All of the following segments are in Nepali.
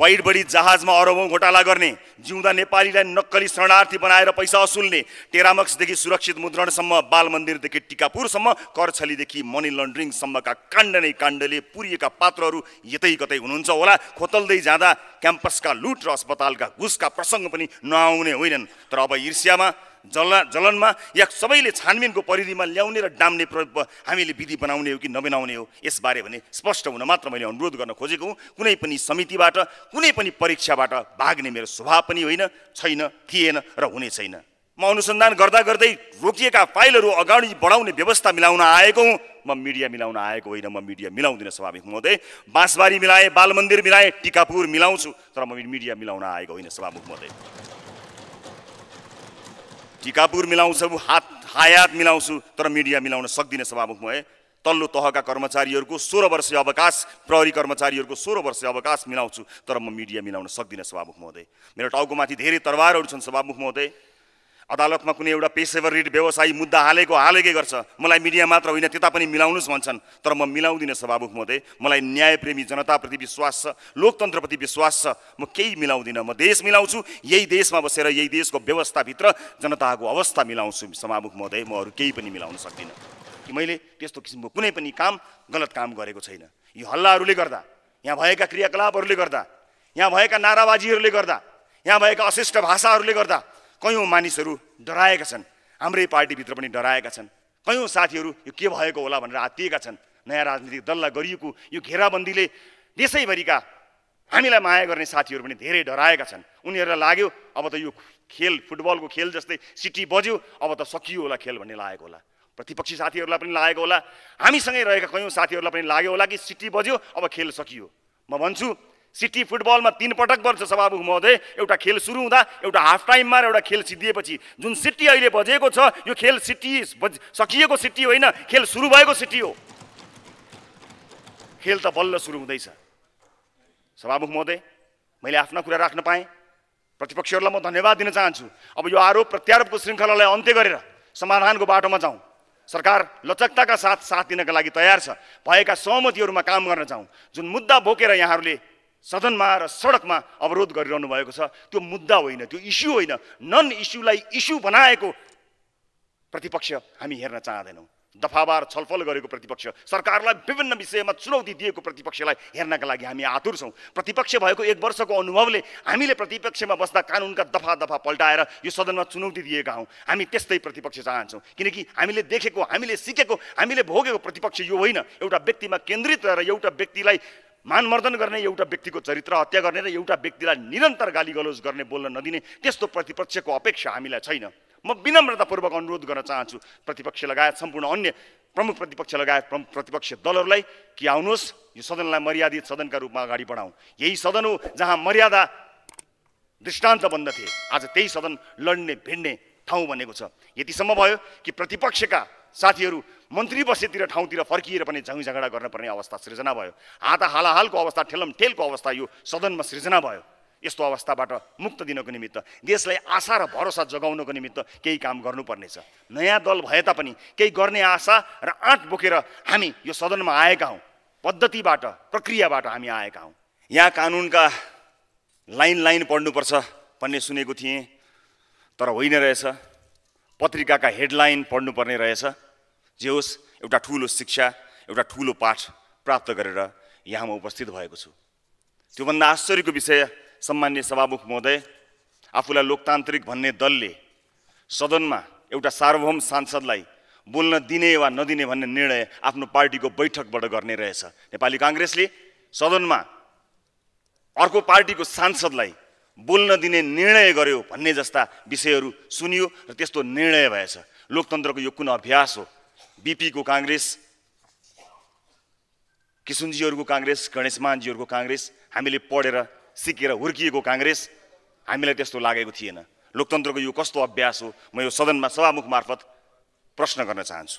वाइट बड़ी जहाज में अरबों घोटाला गर्ने, जिउँदा नेपालीलाई नक्कली शरणार्थी बनाएर पैसा असुल्ने, टेरामक्सदेखि सुरक्षित मुद्रणसम्म, बाल मन्दिरदेखि टिकापुरसम्म, करछलीदेखि मनी लन्ड्रिङसम्मका काण्ड नै काण्डले पुरिएका पात्रहरू यतै कतै हुनुहुन्छ होला। खोतल्दै जाँदा क्याम्पसका लुट र अस्पतालका घुसका प्रसङ्ग पनि नआउने होइनन्, तर अब ईर्ष्यामा, जलनमा या सबैले छानबिनको परिधिमा ल्याउने र डाम्ने हामीले विधि बनाउने हो कि नबनाउने हो, यसबारे भने स्पष्ट हुन मात्र मैले अनुरोध गर्न खोजेको हुँ। कुनै पनि समितिबाट, कुनै पनि परीक्षाबाट भाग्ने मेरो स्वभाव पनि होइन, छैन, थिएन र हुने छैन। म अनुसन्धान गर्दा गर्दै रोकिएका फाइलहरू अगाडि बढाउने व्यवस्था मिलाउन आएको हुँ। म मिडिया मिलाउन आएको होइन, म मिडिया मिलाउँदिनँ स्वाभाविक महोदय। बाँसबारी मिलाएँ, बाल मन्दिर मिलाएँ, टिकापुर मिलाउँछु, तर म मिडिया मिलाउन आएको होइन स्वाभाविक महोदय। टिकापुर मिलाउँछु, हायात मिलाउँछु, तर मिडिया मिलाउन सक्दिनँ सभामुख महोदय। तल्लो तहका कर्मचारीहरूको 16 वर्ष अवकाश, प्रहरी कर्मचारीहरूको 16 वर्ष अवकाश मिलाउँछु, तर म मिडिया मिलाउन सक्दिनँ सभामुख महोदय। मेरो टाउकोमाथि धेरै तरवारहरू छन् सभामुख महोदय। अदालतमा कुनै एउटा पेशेवर रिट व्यवसायी मुद्दा हालेकै गर्छ, मलाई मिडिया मात्र होइन त्यता पनि मिलाउनुस् भन्छन्, तर म मिलाउँदिनँ सभामुख महोदय। मलाई न्यायप्रेमी जनताप्रति विश्वास छ, लोकतन्त्रप्रति विश्वास छ, म केही मिलाउँदिनँ, म देश मिलाउँछु। यही देशमा बसेर यही देशको व्यवस्थाभित्र जनताको अवस्था मिलाउँछु सभामुख महोदय। म अरू केही पनि मिलाउन सक्दिनँ। मैले त्यस्तो किसिमको कुनै पनि काम, गलत काम गरेको छैन। यो हल्लाहरूले गर्दा, यहाँ भएका क्रियाकलापहरूले गर्दा, यहाँ भएका नाराबाजीहरूले गर्दा, यहाँ भएका अशिष्ट भाषाहरूले गर्दा कयौँ मानिसहरू डराएका छन्, हाम्रै पार्टीभित्र पनि डराएका छन्। कयौँ साथीहरू यो के भएको होला भनेर आत्तिएका छन्। नयाँ राजनीतिक दललाई गरिएको यो घेराबन्दीले देशैभरिका हामीलाई माया गर्ने साथीहरू पनि धेरै डराएका छन्। उनीहरूलाई लाग्यो अब त यो खेल, फुटबलको खेल जस्तै सिटी बज्यो, अब त सकियो होला खेल भन्ने लागेको होला। प्रतिपक्षी साथीहरूलाई पनि लागेको होला, हामीसँगै रहेका कयौँ साथीहरूलाई पनि लाग्यो होला कि सिटी बज्यो, अब खेल सकियो। म भन्छु सिटी फुटबलमा 3 पटक बन्छ सभामुख महोदय। एउटा खेल सुरु हुँदा, एउटा हाफ टाइममा र एउटा खेल सिद्धिएपछि। जुन सिटी अहिले बजेको छ यो खेल सिटी सकिएको सिटी होइन, खेल सुरु भएको सिटी हो। खेल त बल्ल सुरु हुँदैछ सभामुख महोदय। मैले आफ्ना कुरा राख्न पाएँ, प्रतिपक्षहरूलाई म धन्यवाद दिन चाहन्छु। अब यो आरोप प्रत्यारोपको श्रृङ्खलालाई अन्त्य गरेर समाधानको बाटोमा जाउँ। सरकार लचकताका साथ दिनका लागि तयार छ। भएका सहमतिहरूमा काम गर्न जाउँ। जुन मुद्दा बोकेर यहाँहरूले सदनमा र सडकमा अवरोध गरिरहनु भएको छ त्यो मुद्दा होइन, त्यो इस्यु होइन। नन इस्युलाई इस्यु बनाएको प्रतिपक्ष हामी हेर्न चाहँदैनौँ। दफावार छलफल गरेको प्रतिपक्ष, सरकारलाई विभिन्न विषयमा चुनौती दिएको प्रतिपक्षलाई हेर्नका लागि हामी आतुर छौँ। प्रतिपक्ष भएको 1 वर्षको अनुभवले हामीले प्रतिपक्षमा बस्दा कानुनका दफा पल्टाएर यो सदनमा चुनौती दिएका हौँ। हामी त्यस्तै प्रतिपक्ष चाहन्छौँ, किनकि हामीले देखेको, हामीले सिकेको, हामीले भोगेको प्रतिपक्ष यो होइन। एउटा व्यक्तिमा केन्द्रित रहेर एउटा व्यक्तिलाई मानमर्दन गर्ने, एउटा व्यक्तिको चरित्र हत्या गर्ने र एउटा व्यक्तिलाई निरन्तर गाली गलोज गर्ने, बोल्न नदिने त्यस्तो प्रतिपक्षको अपेक्षा हामीलाई छैन। म विनम्रतापूर्वक अनुरोध गर्न चाहन्छु प्रतिपक्ष लगायत सम्पूर्ण अन्य प्रमुख प्रतिपक्ष लगायत प्रतिपक्ष दलहरूलाई कि आउनुहोस्, यो सदनलाई मर्यादित सदनका रूपमा अगाडि बढाउँ। यही सदन हो जहाँ मर्यादा दृष्टान्तबन्ध थिए, आज त्यही सदन लड्ने भिड्ने ठाउँ बनेको छ। यतिसम्म भयो कि प्रतिपक्षका साथीहरू मन्त्री बसेतिर ठाउँतिर फर्किएर पनि झैँ झगडा गर्नुपर्ने अवस्था सृजना भयो। हाताहालाहालको अवस्था, ठेलमठेलको अवस्था यो सदनमा सृजना भयो। यस्तो अवस्थाबाट मुक्त दिनको निमित्त, देशलाई आशा र भरोसा जगाउनको निमित्त केही काम गर्नुपर्नेछ। नयाँ दल भए तापनि केही गर्ने आशा र आँट बोकेर हामी यो सदनमा आएका हौँ। पद्धतिबाट, प्रक्रियाबाट हामी आएका हौँ। यहाँ कानुनका लाइन पढ्नुपर्छ भन्ने सुनेको थिएँ, तर होइन रहेछ, पत्रिकाका हेडलाइन पढ्नुपर्ने रहेछ। जे होस्, एउटा ठुलो शिक्षा, एउटा ठुलो पाठ प्राप्त गरेर यहाँ म उपस्थित भएको छु। त्योभन्दा आश्चर्यको विषय सम्मान्य सभामुख महोदय, आफूलाई लोकतान्त्रिक भन्ने दलले सदनमा एउटा सार्वभौम सांसदलाई बोल्न दिने वा नदिने भन्ने निर्णय आफ्नो पार्टीको बैठकबाट गर्ने रहेछ। नेपाली काङ्ग्रेसले सदनमा अर्को पार्टीको सांसदलाई बोल्न दिने निर्णय गर्यो भन्ने जस्ता विषयहरू सुनियो र त्यस्तो निर्णय भएछ। लोकतन्त्रको यो कुन अभ्यास हो? बीपीको काङ्ग्रेस, किशुनजीहरूको काङ्ग्रेस, गणेशमानजीहरूको काङ्ग्रेस, हामीले पढेर सिकेर हुर्किएको काङ्ग्रेस, हामीलाई त्यस्तो लागेको थिएन। लोकतन्त्रको यो कस्तो अभ्यास हो? म यो सदनमा सभामुख मार्फत प्रश्न गर्न चाहन्छु।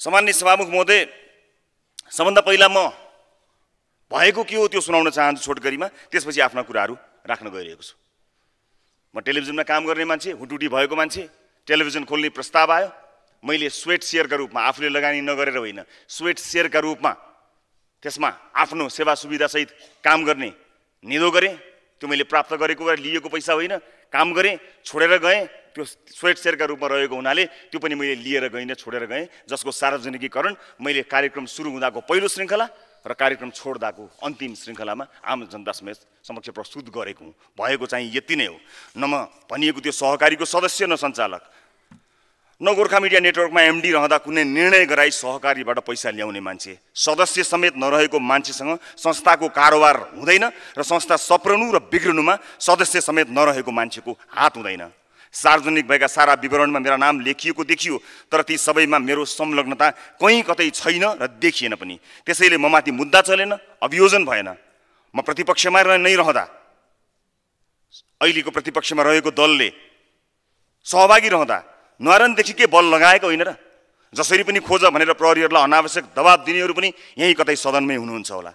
सम्माननीय सभामुख महोदय, सबभन्दा पहिला म भएको के हो त्यो सुनाउन चाहन्छु छोटकरीमा, त्यसपछि आफ्ना कुराहरू राख्न गइरहेको छु। म टेलिभिजनमा काम गर्ने मान्छे, हुटुटी भएको मान्छे। टेलिभिजन खोल्ने प्रस्ताव आयो, मैले स्वेट सेयरका रूपमा, आफूले लगानी नगरेर होइन, स्वेट सेयरका रूपमा त्यसमा आफ्नो सेवा सुविधासहित काम गर्ने निदो गरेँ, त्यो मैले प्राप्त गरेको र लिएको पैसा होइन, काम गरेँ छोडेर गएँ, त्यो स्वेट सेयरका रूपमा रहेको हुनाले त्यो पनि मैले लिएर गइनँ, छोडेर गएँ, जसको सार्वजनिकीकरण मैले कार्यक्रम सुरु हुँदाको पहिलो श्रृङ्खला र कार्यक्रम छोड्दाको अन्तिम श्रृङ्खलामा आम जनता समेत समक्ष प्रस्तुत गरेको भएको चाहिँ यति नै हो। न म भनिएको त्यो सहकारीको सदस्य न सञ्चालक न गोर्खा मिडिया नेटवर्कमा एमडी रहँदा कुनै निर्णय गराई सहकारीबाट पैसा ल्याउने मान्छे सदस्य समेत नरहेको मान्छेसँग संस्थाको कारोबार हुँदैन र संस्था सप्रनु र बिग्रनुमा सदस्य समेत नरहेको मान्छेको हात हुँदैन। सार्वजनिक भएका सारा विवरणमा मेरा नाम लेखिएको देखियो, तर ती सबैमा मेरो संलग्नता कहीँ कतै छैन र देखिएन पनि। त्यसैले ममाथि मुद्दा चलेन, अभियोजन भएन। म प्रतिपक्षमा नै रहँदा अहिलेको प्रतिपक्षमा रहेको दलले सहभागी रहँदा नारायणदेखिकै बल लगाएको होइन र जसरी पनि खोज भनेर प्रहरीहरूलाई अनावश्यक दबाब दिनेहरू पनि यहीँ कतै सदनमै हुनुहुन्छ होला।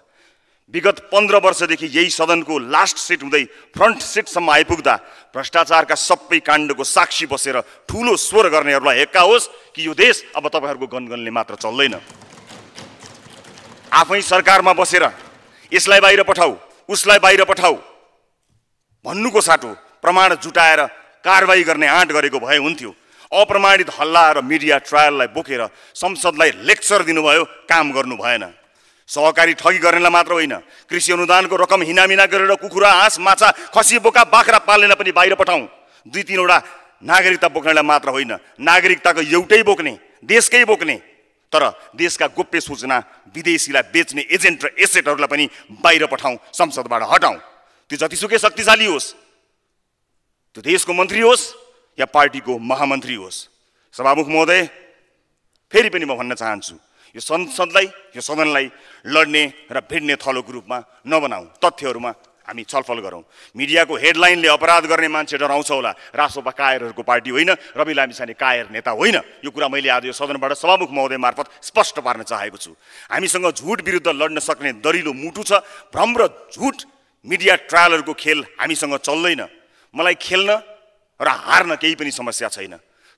विगत 15 वर्षदेखि यही सदनको लास्ट सिट हुँदै फ्रन्ट सिटसम्म आइपुग्दा भ्रष्टाचारका सबै काण्डको साक्षी बसेर ठुलो स्वर गर्नेहरूलाई हेक्का होस् कि यो देश अब तपाईँहरूको गनगनले मात्र चल्दैन, आफै सरकारमा बसेर यसलाई बाहिर पठाऊ उसलाई बाहिर पठाऊ भन्नुको साटो प्रमाण जुटाएर कारवाही गर्ने आँट गरेको भए हुन्थ्यो। अप्रमाणित हल्ला र मिडिया ट्रायललाई बोकेर संसदलाई लेक्चर दिनुभयो, काम गर्नु भएन। सहकारी ठगी गर्नेलाई मात्र होइन, कृषि अनुदानको रकम हिनामिना गरेर कुखुरा हाँस माछा खसी बोका बाख्रा पाल्नेलाई पनि बाहिर पठाउँ। 2-3 वटा नागरिकता बोक्नेलाई मात्र होइन, नागरिकताको एउटै बोक्ने देशकै बोक्ने तर देशका गोप्य सूचना विदेशीलाई बेच्ने एजेन्ट र एसेटहरूलाई पनि बाहिर पठाउँ, संसदबाट हटाउँ। त्यो जतिसुकै शक्तिशाली होस्, त्यो देशको मन्त्री होस् या पार्टीको महामन्त्री होस्। सभामुख महोदय, फेरि पनि म भन्न चाहन्छु, यो संसदलाई यो सदनलाई लड्ने र भिड्ने थलोको रूपमा नबनाऊ। तथ्यहरूमा हामी छलफल गरौँ। मिडियाको हेडलाइनले अपराध गर्ने मान्छे डराउँछ होला। रासोपा कायरहरूको पार्टी होइन, रवि लामिछाने कायर नेता होइन। यो कुरा मैले आज यो सदनबाट सभामुख महोदय मार्फत स्पष्ट पार्न चाहेको छु। हामीसँग झुट विरुद्ध लड्न सक्ने दरिलो मुटु छ। भ्रम र झुट मिडिया ट्रायलहरूको खेल हामीसँग चल्दैन। मलाई खेल्न र हार्न केही पनि समस्या छैन,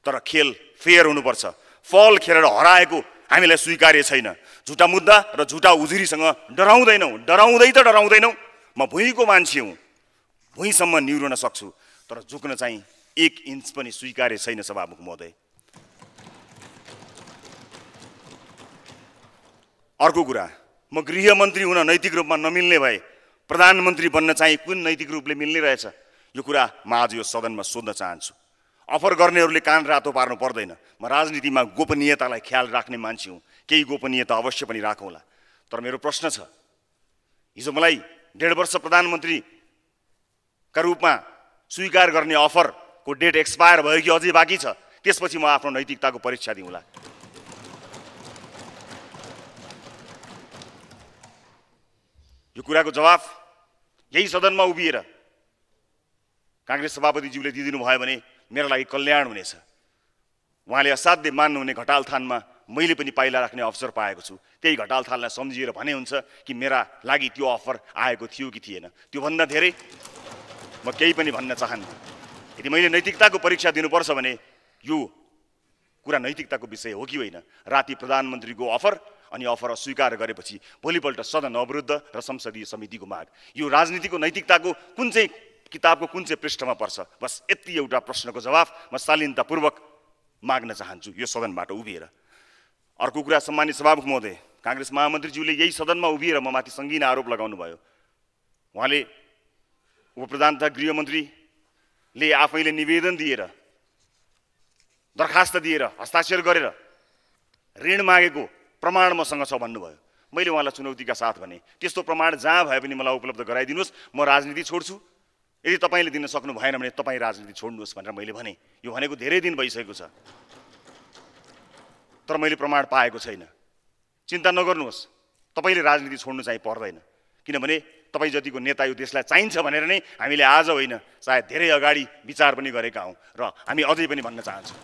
तर खेल फेयर हुनुपर्छ। फल खेलेर हराएको हामीलाई स्वीकार्य छैन। झुटा मुद्दा र झुटा उजुरीसँग डराउँदैनौँ। म भुइँको मान्छे हुँ, भुइँसम्म निहुरन सक्छु, तर झुक्न चाहिँ 1 इन्च पनि स्वीकार्य छैन। सभामुख महोदय, अर्को कुरा, म गृहमन्त्री हुन नैतिक रूपमा नमिल्ने भए प्रधानमन्त्री बन्न चाहिँ कुन नैतिक रूपले मिल्ने रहेछ? यो कुरा म आज यो सदनमा सोध्न चाहन्छु। अफर गर्नेहरूले कान रातो पार्नु पर्दैन। म राजनीतिमा गोपनीयतालाई ख्याल राख्ने मान्छे हुँ, केही गोपनीयता अवश्य पनि राखौँला। तर मेरो प्रश्न छ, हिजो मलाई 1.5 वर्ष प्रधानमन्त्रीका रूपमा स्वीकार गर्ने अफरको डेट एक्सपायर भयो कि अझै बाँकी छ? त्यसपछि म आफ्नो नैतिकताको परीक्षा दिउँला। यो कुराको जवाफ यही सदनमा उभिएर कांग्रेस सभापतिज्यूले दिदिनु भयो भने मेरा लागि कल्याण हुनेछ। उहाँले असाध्यै मान्नुहुने घटालथानमा मैले पनि पाइला राख्ने अवसर पाएको छु। त्यही घटालथानलाई सम्झिएर भने हुन्छ कि मेरा लागि त्यो अफर आएको थियो कि थिएन। त्योभन्दा धेरै म केही पनि भन्न चाहन्न। यदि मैले नैतिकताको परीक्षा दिनुपर्छ भने यो कुरा नैतिकताको विषय हो कि होइन? राति प्रधानमन्त्रीको अफर अनि अफर अस्वीकार गरेपछि भोलिपल्ट सदन अवरुद्ध र संसदीय समितिको माग, यो राजनीतिको नैतिकताको कुन चाहिँ किताबको कुन चाहिँ पृष्ठमा पर्छ? बस यति एउटा प्रश्नको जवाफ म शालीनतापूर्वक माग्न चाहन्छु यो सदनबाट उभिएर। अर्को कुरा, सम्मानित सभामुख महोदय, काङ्ग्रेस महामन्त्रीज्यूले यही सदनमा उभिएर म माथि सङ्गीन आरोप लगाउनु भयो। उहाँले उपप्रधान तथा गृहमन्त्रीले आफैले निवेदन दिएर दरखास्त दिएर हस्ताक्षर गरेर ऋण मागेको प्रमाण मसँग छ भन्नुभयो। मैले उहाँलाई चुनौतीका साथ भने, त्यस्तो प्रमाण जहाँ भए पनि मलाई उपलब्ध गराइदिनुहोस्, म राजनीति छोड्छु। यदि तपाईले दिन सक्नु भएन भने तपाईँ राजनीति छोड्नुहोस् भनेर मैले भने। यो भनेको धेरै दिन भइसकेको छ, तर मैले प्रमाण पाएको छैन। चिन्ता नगर्नुहोस्, तपाईँले राजनीति छोड्नु चाहिँ पर्दैन, किनभने तपाईँ जतिको नेता यो देशलाई चाहिन्छ भनेर नै हामीले आज होइन, सायद धेरै अगाडि विचार पनि गरेका हौँ। र हामी अझै पनि भन्न चाहन्छौँ,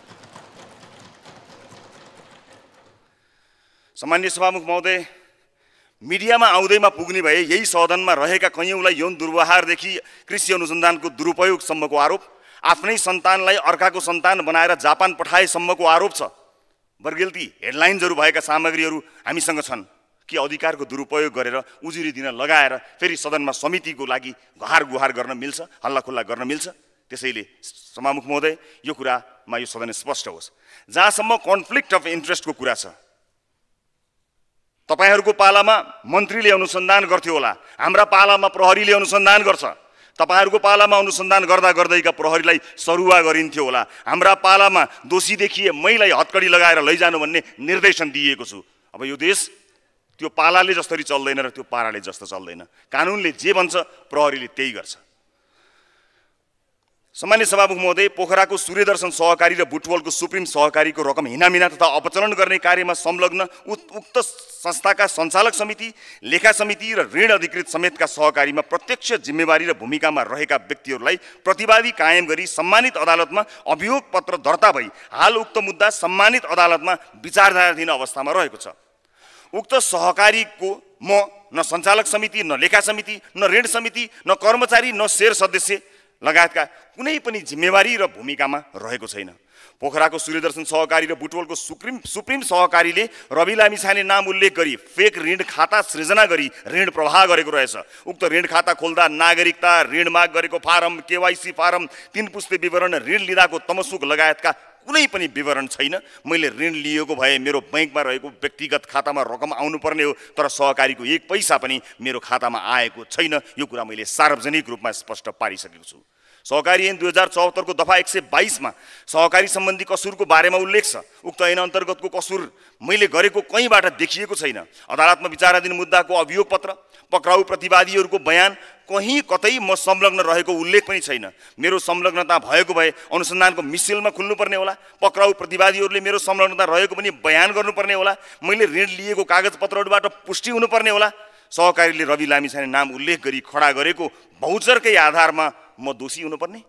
सम्मान्य सभामुख महोदय, मिडियामा आउँदैमा पुग्ने भए यही सदनमा रहेका कैयौँलाई यौन दुर्व्यवहारदेखि कृषि अनुसन्धानको दुरुपयोगसम्मको आरोप, आफ्नै सन्तानलाई अर्काको सन्तान बनाएर जापान पठाएसम्मको आरोप छ। बर्गेल्ती हेडलाइन्सहरू भएका सामग्रीहरू हामीसँग छन्, कि अधिकारको दुरुपयोग गरेर उजुरी दिन लगाएर फेरि सदनमा समितिको लागि घहार गुहार गर्न मिल्छ, हल्लाखुल्ला गर्न मिल्छ। त्यसैले सभामुख महोदय, यो कुरामा यो सदन स्पष्ट होस्। जहाँसम्म कन्फ्लिक्ट अफ इन्ट्रेस्टको कुरा छ, तपाईहरुको पालामा मन्त्रीले अनुसन्धान गर्थ्यो होला, हाम्रा पालामा प्रहरीले अनुसन्धान गर्छ। तपाईहरुको पालामा अनुसन्धान गर्दा गर्दैका प्रहरीलाई सरुवा गरिन्थ्यो होला, हाम्रा पालामा दोषी देखिए मैलाई हत्कडी लगाएर लैजानु भन्ने निर्देशन दिएको छु। अब यो देश त्यो पालाले जसरी चल्दैन र त्यो पाराले जस्तो चल्दैन। कानुनले जे भन्छ प्रहरीले त्यही गर्छ। सम्मान्य सभामुख महोदय, पोखराको सूर्यदर्शन सहकारी र बुटवलको सुप्रिम सहकारीको रकम हिनामिना तथा अपचलन गर्ने कार्यमा संलग्न उक्त संस्थाका सञ्चालक समिति, लेखा समिति र ऋण अधिकृत समेतका सहकारीमा प्रत्यक्ष जिम्मेवारी र भूमिकामा रहेका व्यक्तिहरूलाई प्रतिवादी कायम गरी सम्मानित अदालतमा अभियोग पत्र दर्ता भई हाल उक्त मुद्दा सम्मानित अदालतमा विचारधाराधीन अवस्थामा रहेको छ। उक्त सहकारीको म न सञ्चालक समिति, न लेखा समिति, न ऋण समिति, न कर्मचारी, न शेयर सदस्य लगायतका कुनै पनि जिम्मेवारी र भूमिकामा रहेको छैन। पोखराको सूर्यदर्शन सहकारी र बुटवलको सुप्रिम सहकारीले रवि लामिछाने नाम उल्लेख गरी फेक ऋण खाता सृजना गरी ऋण प्रवाह गरेको रहेछ। उक्त ऋण खाता खोल्दा नागरिकता, ऋण माग गरेको फारम, केवाइसी फारम, तीन पुस्ते विवरण, ऋण लिँदाको तमसुक लगायतका कुनै पनि विवरण छैन। मैले ऋण लिएको भए मेरो बैंकमा रहेको व्यक्तिगत खातामा रकम आउनुपर्ने हो, तर सहकारीको एक पैसा पनि मेरो खातामा आएको छैन। यो कुरा मैले सार्वजनिक रूपमा स्पष्ट पारिसकेको छु। सहकारी ऐन 2074 को दफा 122 मा सहकारी सम्बन्धी कसुरको बारेमा उल्लेख छ। उक्त ऐन अन्तर्गतको कसुर मैले गरेको कहीँबाट देखिएको छैन। अदालतमा विचाराधीन मुद्दाको अभियोग पत्र, पक्राउ प्रतिवादीहरूको बयान कहीँ कतै म संलग्न रहेको उल्लेख पनि छैन। मेरो संलग्नता भएको भए अनुसन्धानको मिसिलमा खुल्नुपर्ने होला, पक्राउ प्रतिवादीहरूले मेरो संलग्नता रहेको पनि बयान गर्नुपर्ने होला, मैले ऋण लिएको कागजपत्रहरूबाट पुष्टि हुनुपर्ने होला। सहकारीले रवि लामिछाने नाम उल्लेख गरी खडा गरेको भौचरकै आधारमा म दोषी हुनुपर्ने?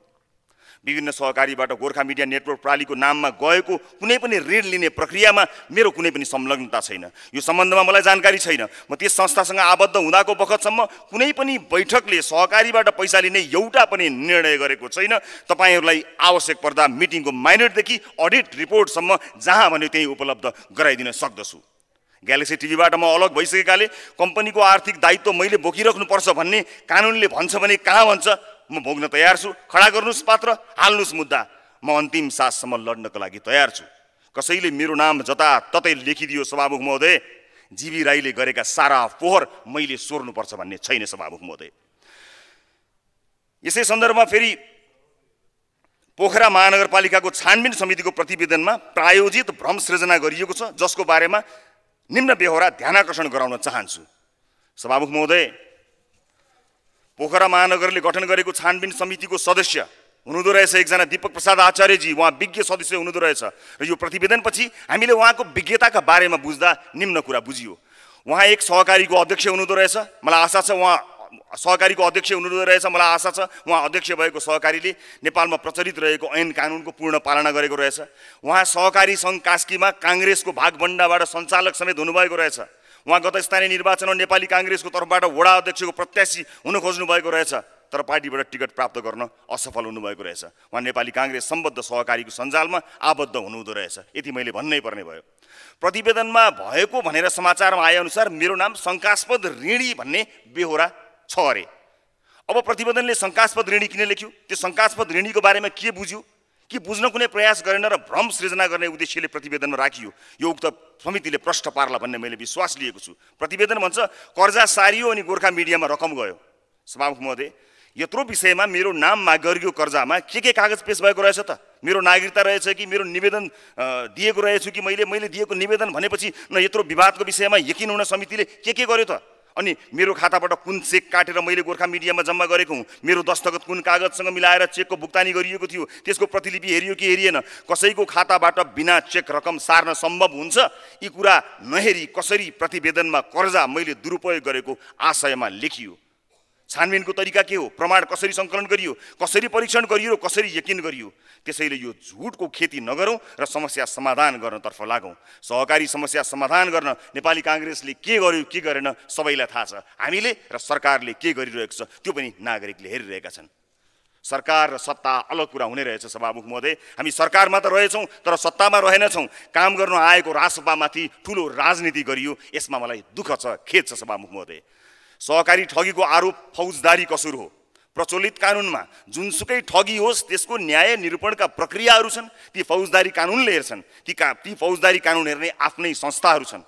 विभिन्न सहकारीबाट गोर्खा मिडिया नेटवर्क प्रालीको नाममा गएको कुनै पनि ऋण लिने प्रक्रियामा मेरो कुनै पनि संलग्नता छैन। यो सम्बन्धमा मलाई जानकारी छैन। म त्यस संस्थासँग आबद्ध हुँदाको बखतसम्म कुनै पनि बैठकले सहकारीबाट पैसा लिने एउटा पनि निर्णय गरेको छैन। तपाईहरुलाई आवश्यक पर्दा मिटिङको माइनटदेखि अडिट रिपोर्टसम्म जहाँ भन्यो त्यही उपलब्ध गराइदिन सक्दछु। ग्यालेक्सी टिभीबाट म अलग भइसकेकाले कम्पनीको आर्थिक दायित्व मैले बोकिराख्नुपर्छ भन्ने कानुनले भन्छ भने कहाँ भन्छ, म भोग्न तयार छु। खडा गर्नुहोस् पात्र, हाल्नुहोस् मुद्दा, म अन्तिम साससम्म लड्नको लागि तयार छु। कसैले मेरो नाम जताततै लेखिदियो सभामुख महोदय, जीवी राईले गरेका सारा फोहोर मैले सोर्नुपर्छ भन्ने छैन सभामुख महोदय। यसै सन्दर्भमा फेरि पोखरा महानगरपालिकाको छानबिन समितिको प्रतिवेदनमा प्रायोजित भ्रम सृजना गरिएको छ, जसको बारेमा निम्न बेहोरा ध्यानाकर्षण गराउन चाहन्छु। सभामुख महोदय, पोखरा महानगरले गठन गरेको छानबिन समितिको सदस्य हुनुहुँदो रहेछ एकजना दीपक प्रसाद आचार्यजी। उहाँ विज्ञ सदस्य हुनुहुँदो रहेछ र यो प्रतिवेदनपछि हामीले उहाँको विज्ञताका बारेमा बुझ्दा निम्न कुरा बुझियो। उहाँ एक सहकारीको अध्यक्ष हुनुहुँदो रहेछ। मलाई आशा छ उहाँ अध्यक्ष भएको सहकारीले नेपालमा प्रचलित रहेको ऐन कानुनको पूर्ण पालना गरेको रहेछ। उहाँ सहकारी सङ्घ कास्कीमा काङ्ग्रेसको भागभण्डाबाट सञ्चालक समेत हुनुभएको रहेछ। उहाँ गत स्थानीय निर्वाचनमा नेपाली काङ्ग्रेसको तर्फबाट वडा अध्यक्षको प्रत्याशी हुन खोज्नु भएको रहेछ, तर पार्टीबाट टिकट प्राप्त गर्न असफल हुनुभएको रहेछ। उहाँ नेपाली काङ्ग्रेस सम्बद्ध सहकारीको सञ्जालमा आबद्ध हुनुहुँदो रहेछ। यति मैले भन्नै पर्ने भयो। प्रतिवेदनमा भएको भनेर समाचारमा आएअनुसार मेरो नाम शङ्कास्पद ऋणी भन्ने बेहोरा छ अरे। अब प्रतिवेदनले शङ्कास्पद ऋणी किन लेख्यो? त्यो शङ्कास्पद ऋणीको बारेमा के बुझ्यो? के बुझ्न कुनै प्रयास गरेन र भ्रम सृजना गर्ने उद्देश्यले प्रतिवेदनमा राखियो? यो उक्त समितिले प्रश्न पार्ला भन्ने मैले विश्वास लिएको छु। प्रतिवेदन भन्छ कर्जा सारियो अनि गोर्खा मिडियामा रकम गयो। सभामुख महोदय, यत्रो विषयमा मेरो नाम माग गरिएको कर्जामा के कागज पेश भएको रहेछ त? मेरो नागरिकता रहेछ कि? मेरो निवेदन दिएको रहेछु कि? मैले दिएको निवेदन भनेपछि न यत्रो विवादको विषयमा यकिन हुन समितिले के गर्यो त? अनि मेरो खाताबाट कुन चेक काटेर मैले गोर्खा मिडियामा जम्मा गरेको हुँ? मेरो दस्तखत कुन कागजसँग मिलाएर चेकको भुक्तानी गरिएको थियो? त्यसको प्रतिलिपि हेरियो कि हेरिएन? कसैको खाताबाट बिना चेक रकम सार्न सम्भव हुन्छ? यी कुरा नहेरी कसरी प्रतिवेदनमा कर्जा मैले दुरुपयोग गरेको आशयमा लेखियो? छानबिनको तरिका के हो? प्रमाण कसरी सङ्कलन गरियो? कसरी परीक्षण गरियो? कसरी यकिन गरियो? त्यसैले यो झुटको खेती नगरौँ र समस्या समाधान गर्नतर्फ लागौँ। सहकारी समस्या समाधान गर्न नेपाली काङ्ग्रेसले के गर्यो के गरेन सबैलाई थाहा छ। हामीले र सरकारले के गरिरहेको छ त्यो पनि नागरिकले हेरिरहेका छन्। सरकार र सत्ता अलग कुरा हुने रहेछ। सभामुख महोदय, हामी सरकारमा त रहेछौं तर सत्तामा रहेनछौं। काम गर्न आएको राजसभामाथि ठूलो राजनीति गरियो, यसमा मलाई दुःख छ, खेद छ। सभामुख महोदय, सहकारी ठगीको आरोप फौजदारी कसुर हो। प्रचलित कानुनमा जुनसुकै ठगी होस् त्यसको न्याय निरूपणका प्रक्रियाहरू छन्। ती फौजदारी कानुनले हेर्छन्, ती फौजदारी कानुन हेर्ने आफ्नै संस्थाहरू छन्।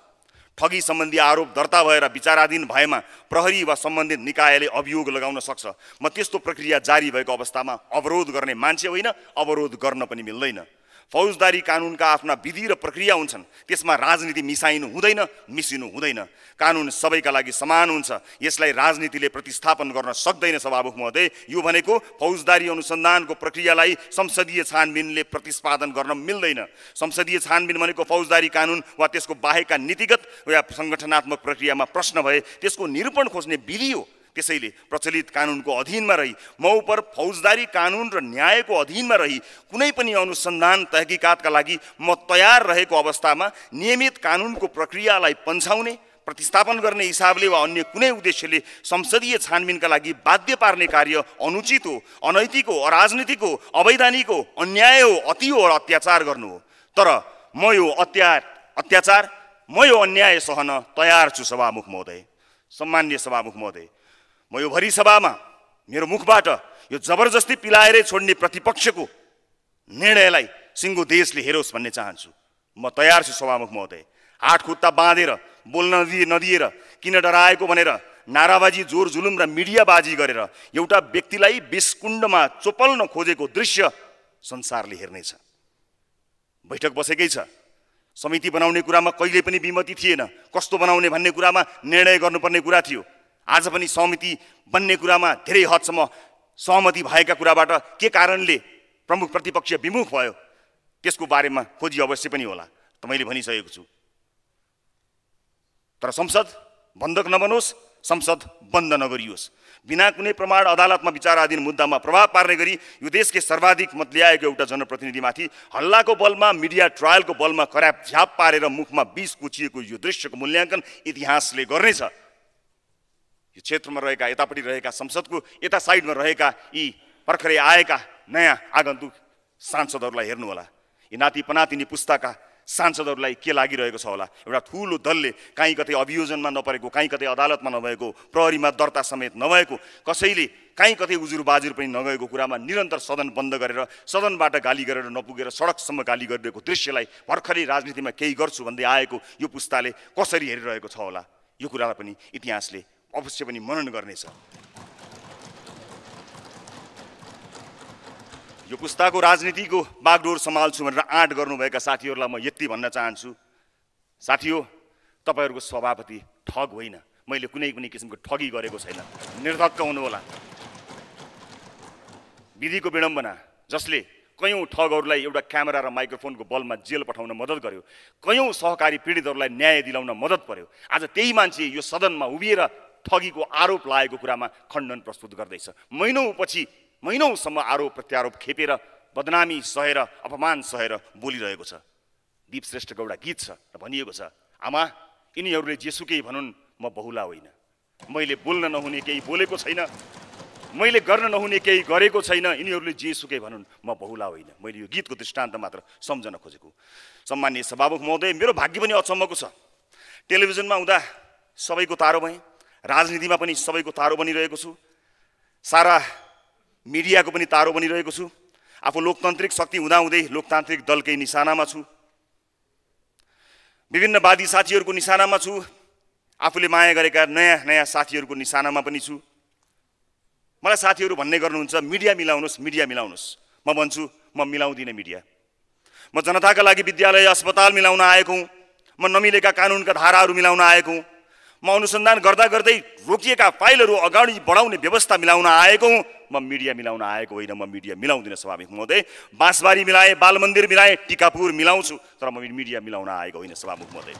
ठगी सम्बन्धी आरोप दर्ता भएर विचाराधीन भएमा प्रहरी वा सम्बन्धित निकायले अभियोग लगाउन सक्छ। म त्यस्तो प्रक्रिया जारी भएको अवस्थामा अवरोध गर्ने मान्छे होइन, अवरोध गर्न पनि मिल्दैन। फौजदारी कानुनका आफ्ना विधि र प्रक्रिया हुन्छन्, त्यसमा राजनीति मिसाइनु हुँदैन, मिसिनु हुँदैन। कानुन सबैका लागि समान हुन्छ, यसलाई राजनीतिले प्रतिस्थापन गर्न सक्दैन। सभामुख महोदय, यो भनेको फौजदारी अनुसन्धानको प्रक्रियालाई संसदीय छानबिनले प्रतिस्पादन गर्न मिल्दैन। संसदीय छानबिन भनेको फौजदारी कानुन वा त्यसको बाहेकका नीतिगत वा सङ्गठनात्मक प्रक्रियामा प्रश्न भए त्यसको निरूपण खोज्ने विधि हो। त्यसैले प्रचलित कानुनको अधीनमा रही, मउपर फौजदारी कानुन र न्यायको अधीनमा रही कुनै पनि अनुसन्धान तहकीकातका लागि म तयार रहेको अवस्थामा नियमित कानुनको प्रक्रियालाई पन्छाउने, प्रतिस्थापन गर्ने हिसाबले वा अन्य कुनै उद्देश्यले संसदीय छानबिनका लागि बाध्य पार्ने कार्य अनुचित हो, अनैतिक हो, अराजनीतिक हो, अवैधानिक हो, अन्याय हो, अति हो र अत्याचार गर्नु हो। तर म यो अत्याचार, म यो अन्याय सहन तयार छु। सभामुख महोदय, सम्मान्य सभामुख महोदय, म यो भरि सभामा मेरो मुखबाट यो जबरजस्ती पिलाएरै छोड्ने प्रतिपक्षको निर्णयलाई सिङ्गो देशले हेरोस् भन्ने चाहन्छु। म तयार छु सभामुख महोदय। आठ खुट्टा बाँधेर, बोल्न नदिएर, किन डराएको भनेर नाराबाजी, जोर जुलुम र मिडियाबाजी गरेर एउटा व्यक्तिलाई विषकुण्डमा चोपल्न खोजेको दृश्य संसारले हेर्नेछ। बैठक बसेकै छ, समिति बनाउने कुरामा कहिले पनि विमति थिएन। कस्तो बनाउने भन्ने कुरामा निर्णय गर्नुपर्ने कुरा थियो। आज पनि समिति बन्ने कुरामा धेरै हदसम्म सहमति भएका कुराबाट के कारणले प्रमुख प्रतिपक्ष विमुख भयो त्यसको बारेमा खोजी अवश्य पनि होला, त मैले भनिसकेको छु। तर संसद बन्धक नबनोस्, संसद बन्द नगरियोस्। बिना कुनै प्रमाण अदालतमा विचाराधीन मुद्दामा प्रभाव पार्ने गरी यो देशकै सर्वाधिक मत ल्याएको एउटा जनप्रतिनिधिमाथि हल्लाको बलमा, मिडिया ट्रायलको बलमा खराब झ्याप पारेर मुखमा विष कुचिएको यो दृश्यको मूल्याङ्कन इतिहासले गर्नेछ। यो क्षेत्रमा रहेका, यतापट्टि रहेका, संसदको यता साइडमा रहेका यी भर्खरै आएका नयाँ आगन्तुक सांसदहरूलाई हेर्नुहोला। यी नातिपनातिनी पुस्ताका सांसदहरूलाई के लागिरहेको छ होला? एउटा ठुलो दलले काहीँ कतै अभियोजनमा नपरेको, काहीँ कतै अदालतमा नभएको, प्रहरीमा दर्ता समेत नभएको, कसैले काहीँ कतै उजुर बाजुर पनि नगएको कुरामा निरन्तर सदन बन्द गरेर, सदनबाट गाली गरेर नपुगेर सडकसम्म गाली गरिरहेको दृश्यलाई भर्खरै राजनीतिमा केही गर्छु भन्दै आएको यो पुस्ताले कसरी हेरिरहेको छ होला? यो कुरालाई पनि इतिहासले अवश्य पनि मनन गर्नेछ। यो पुस्ताको राजनीतिको बागडोर सम्हाल्छु भनेर आँट गर्नुभएका साथीहरूलाई म यति भन्न चाहन्छु, साथीहो, तपाईँहरूको सभापति ठग होइन। मैले कुनै कुनै किसिमको ठगी गरेको छैन, निर्धक्क हुनुहोला। विधिको विडम्बना, जसले कयौं ठगहरूलाई एउटा क्यामेरा र माइक्रोफोनको बलमा जेल पठाउन मद्दत गर्यो, कयौं सहकारी पीडितहरूलाई न्याय दिलाउन मद्दत पर्यो, आज त्यही मान्छे यो सदनमा उभिएर ठगीको आरोप लागेको कुरामा खण्डन प्रस्तुत गर्दैछ। महिनौपछि, महिनौसम्म आरोप प्रत्यारोप खेपेर, बदनामी सहेर, अपमान सहेर बोलिरहेको छ। दीप श्रेष्ठको एउटा गीत छ र भनिएको छ, आमा यिनीहरूले जेसुकै भनुन् म बहुला होइन। मैले बोल्न नहुने केही बोलेको छैन, मैले गर्न नहुने केही गरेको छैन। यिनीहरूले जेसुकै भनुन् म बहुला होइन। मैले यो गीतको दृष्टान्त मात्र सम्झन खोजेको। सम्मान्य सभामुख महोदय, मेरो भाग्य पनि अचम्मको छ। टेलिभिजनमा हुँदा सबैको तारो भएँ, राजनीतिमा पनि सबैको तारो बनिरहेको छु, सारा मिडियाको पनि तारो बनिरहेको छु। आफू लोकतान्त्रिक शक्ति हुँदाहुँदै लोकतान्त्रिक दलकै निशानामा छु, विभिन्न वादी साथीहरूको निशानामा छु, आफूले माया गरेका नयाँ नयाँ साथीहरूको निशानामा पनि छु। मलाई साथीहरू भन्ने गर्नुहुन्छ, मिडिया मिलाउनुहोस्, मिडिया मिलाउनुहोस्। म भन्छु, म मिलाउँदिनँ मिडिया। म जनताका लागि विद्यालय, अस्पताल मिलाउन आएको हुँ। म नमिलेका कानुनका धाराहरू मिलाउन आएको हुँ। म अनुसन्धान गर्दा गर्दै रोकिएका फाइलहरू अगाडि बढाउने व्यवस्था मिलाउन आएको हुँ। म मिडिया मिलाउन आएको होइन, म मिडिया मिलाउँदिनँ। सभामुख महोदय, बाँसबारी मिलाएँ, बाल मन्दिर मिलाएँ, टिकापुर मिलाउँछु, तर म मिडिया मिलाउन आएको होइन। सभामुख महोदय,